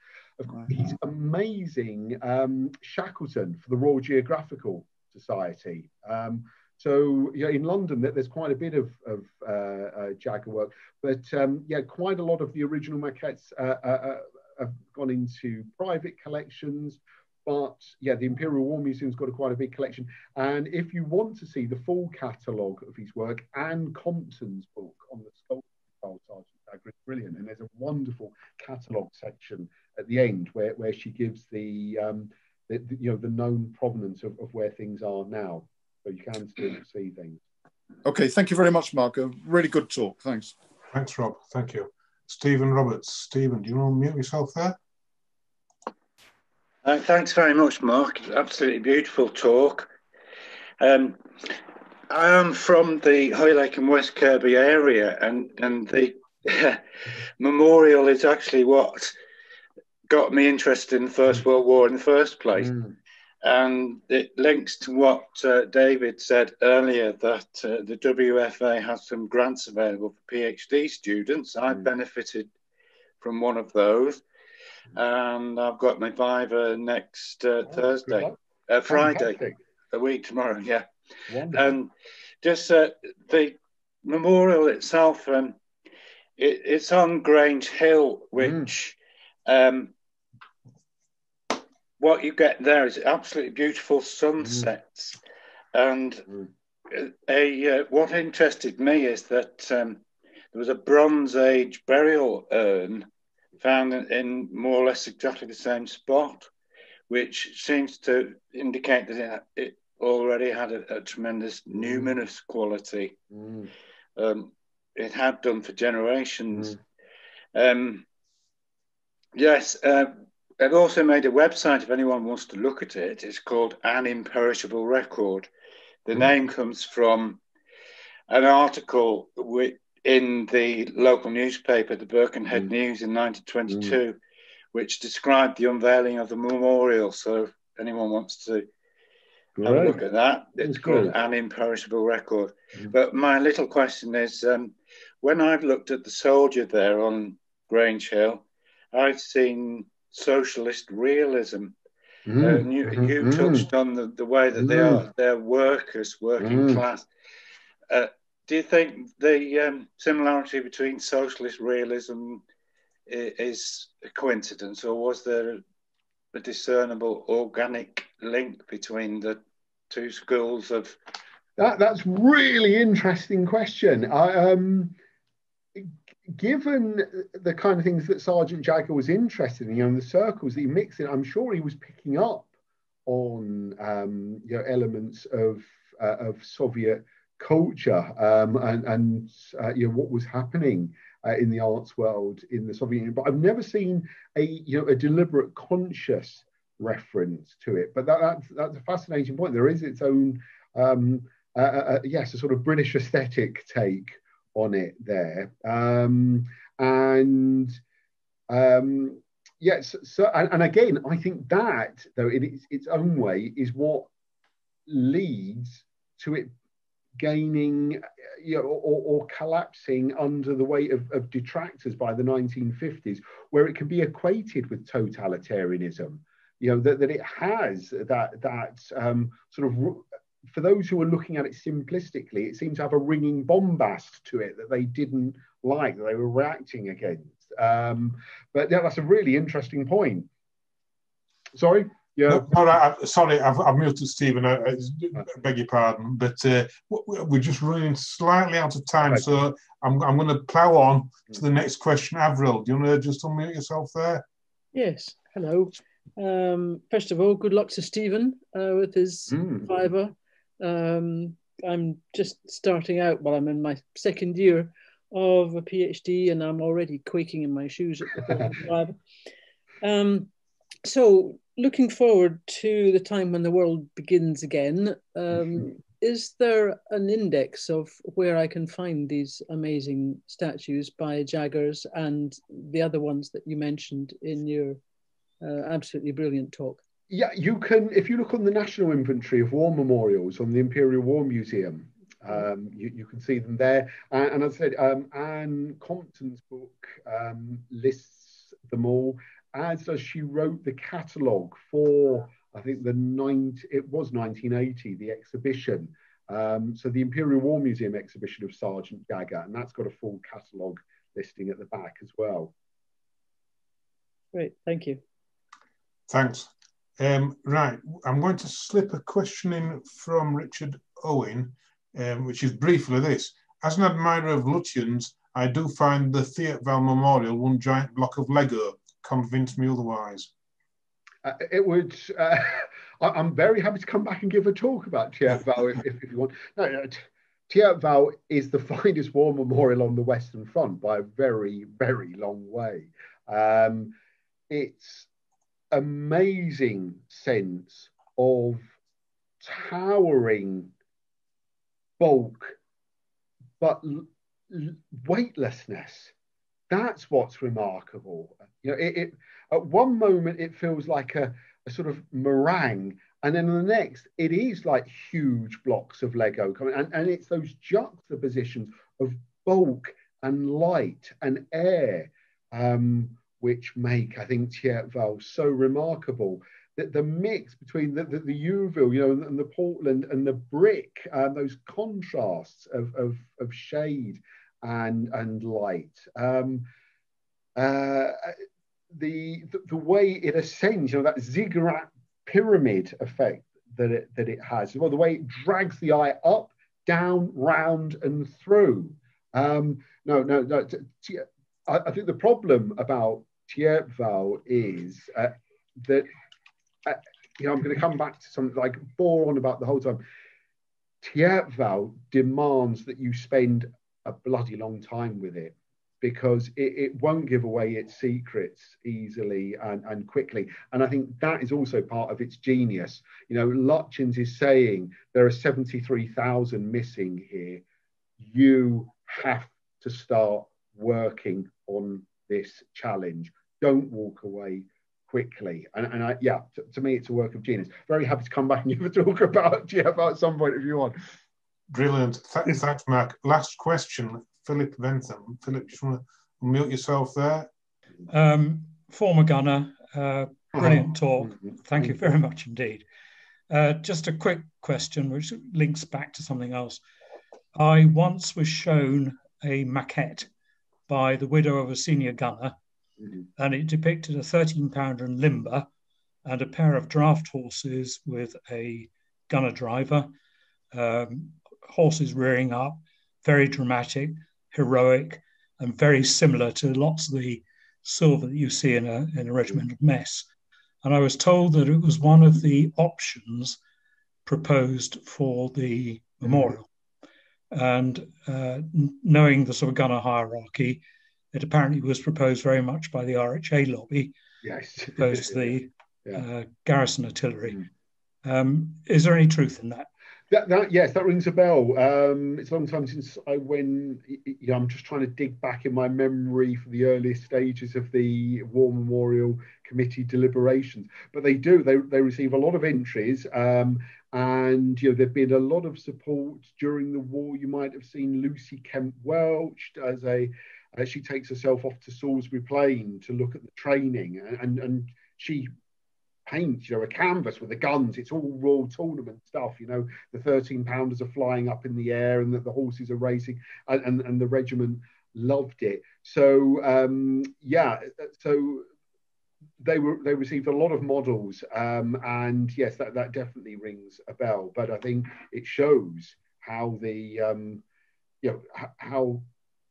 He's amazing. Um, Shackleton for the Royal Geographical Society. Um, so, you know, in London, there's quite a bit of, of uh, uh, Jagger work. But, um, yeah, quite a lot of the original maquettes uh, uh, have gone into private collections. But yeah, the Imperial War Museum's got a quite a big collection. And if you want to see the full catalogue of his work, Anne Compton's book on the sculpture of Charles Sargeant Jagger is brilliant. And there's a wonderful catalogue section at the end where, where she gives the, um, the, the you know the known provenance of, of where things are now. So you can still see things. Okay, thank you very much, Mark. A really good talk. Thanks. Thanks, Rob. Thank you. Stephen Roberts. Stephen, do you want to unmute yourself there? Uh, thanks very much, Mark. Absolutely beautiful talk. Um, I am from the Hoylake and West Kirby area, and, and the memorial is actually what got me interested in the First World War in the first place. Mm. And it links to what uh, David said earlier, that uh, the W F A has some grants available for PhD students. Mm. I benefited from one of those. And I've got my Viva next uh, oh, Thursday, uh, Friday, fantastic. A week tomorrow, yeah. Wonderful. And just uh, the memorial itself, um, it, it's on Grange Hill, which mm. um, what you get there is absolutely beautiful sunsets. Mm. And mm. a uh, what interested me is that um, there was a Bronze Age burial urn found in more or less exactly the same spot, which seems to indicate that it already had a, a tremendous numinous quality. Mm. Um, it had done for generations. Mm. Um, yes, uh, I've also made a website if anyone wants to look at it. It's called An Imperishable Record. The mm. name comes from an article which in the local newspaper, the Birkenhead mm. News in nineteen twenty-two, mm. which described the unveiling of the memorial. So if anyone wants to Great. Have a look at that, it's called An Imperishable Record. Mm. But my little question is, um, when I've looked at the soldier there on Grange Hill, I've seen socialist realism. Mm-hmm. uh, and you, mm-hmm. you touched on the, the way that mm-hmm. they are, they're workers, working mm-hmm. class. Uh, do you think the um, similarity between socialist realism is a coincidence, or was there a discernible organic link between the two schools of... That, that's really interesting question. I, um, given the kind of things that Sargeant Jagger was interested in, you know, and the circles that he mixed in, I'm sure he was picking up on um, you know, elements of uh, of Soviet culture um, and, and uh, you know, what was happening uh, in the arts world in the Soviet Union. But I've never seen a you know a deliberate, conscious reference to it. But that, that's that's a fascinating point. There is its own. Um, Uh, uh, yes, a sort of British aesthetic take on it there, um, and um, yes, so and, and again, I think that though in its, its own way is what leads to it gaining, you know, or, or collapsing under the weight of, of detractors by the nineteen fifties, where it can be equated with totalitarianism. You know that that it has that that um, sort of. For those who are looking at it simplistically, it seems to have a ringing bombast to it that they didn't like, that they were reacting against. Um, but yeah, that's a really interesting point. Sorry? Yeah. No, no, I, sorry, I've, I've muted Stephen. I, I beg your pardon. But uh, we're just running slightly out of time, okay. So I'm, I'm going to plough on to the next question. Avril, do you want to just unmute yourself there? Yes, hello. Um, first of all, good luck to Stephen uh, with his mm. fibre. Um, I'm just starting out, well, I'm in my second year of a PhD and I'm already quaking in my shoes at the lab. Um, so looking forward to the time when the world begins again, um, mm-hmm. is there an index of where I can find these amazing statues by Jaggers and the other ones that you mentioned in your uh, absolutely brilliant talk? Yeah, you can, if you look on the National Inventory of War Memorials on the Imperial War Museum, um, you, you can see them there. And, and as I said, um, Anne Compton's book um, lists them all, as does she wrote the catalogue for, I think, the nineteen, it was nineteen eighty, the exhibition. Um, so the Imperial War Museum exhibition of Sargeant Jagger, and that's got a full catalogue listing at the back as well. Great, thank you. Thanks. Um, right, I'm going to slip a question in from Richard Owen, um, which is briefly this. As an admirer of Lutyens, I do find the Thiepval Memorial one giant block of Lego. Convince me otherwise. Uh, it would, uh, I'm very happy to come back and give a talk about Thiepval if, if you want. No, no, Thiepval is the finest war memorial on the Western Front by a very, very long way. Um, it's amazing sense of towering bulk, but weightlessness. That's what's remarkable. You know, it, it at one moment it feels like a, a sort of meringue, and then the next it is like huge blocks of Lego coming, and, and it's those juxtapositions of bulk and light and air. Um, which make, I think, Thiepval so remarkable, that the mix between the, the, the Yeovil, you know, and, and the Portland and the brick, uh, those contrasts of, of, of shade and, and light. Um, uh, the, the, the way it ascends, you know, that ziggurat pyramid effect that it, that it has, well, the way it drags the eye up, down, round and through. Um, no, no, no, I, I think the problem about Thiepval is uh, that, uh, you know, I'm going to come back to something like bore on about the whole time. Thiepval demands that you spend a bloody long time with it, because it, it won't give away its secrets easily and, and quickly. And I think that is also part of its genius. You know, Lutyens is saying there are seventy-three thousand missing here. You have to start working on this challenge. Don't walk away quickly. And, and I, yeah, to, to me, it's a work of genius. Very happy to come back and give a talk about G F at some point if you want. Brilliant. Th thanks, Mark. Last question, Philip Bentham. Philip, just want to unmute yourself there. Um, former gunner, uh, Brilliant talk. Thank you very much indeed. Uh, just a quick question, which links back to something else. I once was shown a maquette by the widow of a senior gunner, mm-hmm. and it depicted a thirteen pounder and limber and a pair of draft horses with a gunner driver, um, horses rearing up, very dramatic, heroic, and very similar to lots of the silver that you see in a, in a regimental mess. And I was told that it was one of the options proposed for the memorial. And uh, knowing the sort of gunner hierarchy, it apparently was proposed very much by the R H A lobby, yes. proposed the yeah. uh, garrison artillery. Mm. Um, is there any truth in that? That, that, yes, that rings a bell. Um, it's a long time since I went, you know, I'm just trying to dig back in my memory for the earliest stages of the War Memorial Committee deliberations. But they do, they, they receive a lot of entries. Um, and, you know, there've been a lot of support during the war. You might have seen Lucy Kemp Welch as a, uh, she takes herself off to Salisbury Plain to look at the training. And, and, and she paint, you know, a canvas with the guns. It's all Royal tournament stuff, you know, the thirteen pounders are flying up in the air and that the horses are racing, and, and, and the regiment loved it. So um, yeah, so they were they received a lot of models, um, and yes, that, that definitely rings a bell. But I think it shows how the, um, you know, how,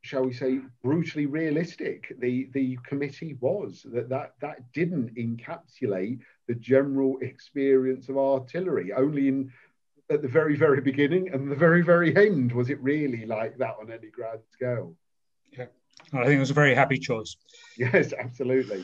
shall we say, brutally realistic the the committee was, that that that didn't encapsulate the general experience of artillery. Only in at the very very beginning and the very very end was it really like that on any grand scale. Yeah, I think it was a very happy choice. Yes, absolutely.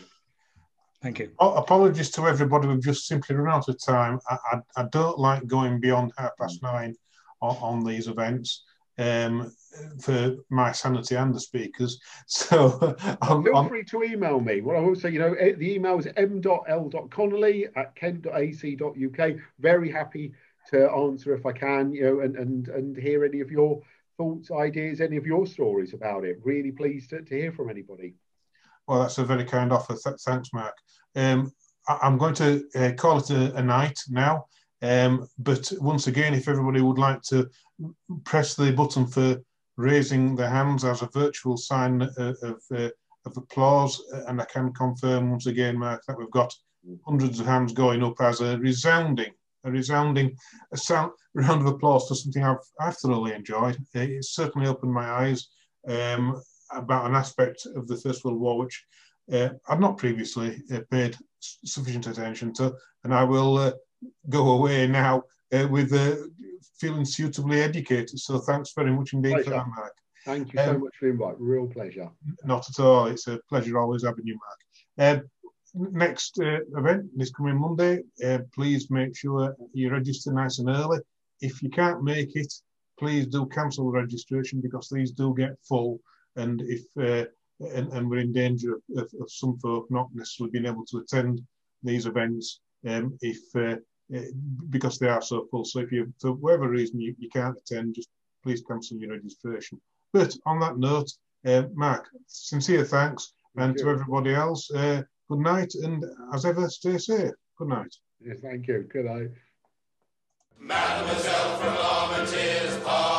Thank you. Oh, apologies to everybody, we've just simply run out of time. I, I, I don't like going beyond half past nine on, on these events, um for my sanity and the speakers, so I'm, feel I'm, free to email me. Well, I will say, you know, the email is m dot l dot connolly at kent dot a c dot u k. Very happy to answer if I can, you know, and and and hear any of your thoughts, ideas, any of your stories about it. Really pleased to, to hear from anybody. Well, that's a very kind offer. Thanks, Mark. um I, I'm going to uh, call it a, a night now. Um, but once again, if everybody would like to press the button for raising their hands as a virtual sign of, of, uh, of applause, and I can confirm once again, Mark, that we've got hundreds of hands going up as a resounding, a resounding a sound, round of applause for something I've, I've thoroughly enjoyed. It's certainly opened my eyes um, about an aspect of the First World War which uh, I've not previously uh, paid sufficient attention to, and I will... Uh, go away now uh, with uh, feeling suitably educated. So thanks very much indeed pleasure. for that, Mark. Thank you um, so much for the invite. Real pleasure. Not at all. It's a pleasure always having you, Mark. Uh, next uh, event is coming Monday. Uh, please make sure you register nice and early. If you can't make it, please do cancel the registration, because these do get full, and if uh, and, and we're in danger of, of, of some folk not necessarily being able to attend these events. Um, if uh, because they are so full. So if you, for whatever reason, you, you can't attend, just please cancel your registration. But on that note, uh, Mark, sincere thanks. Thank and you. To everybody else, uh, good night, and as ever, stay safe. Good night. Yes, thank you. Good night. Mademoiselle from Armentiers Park.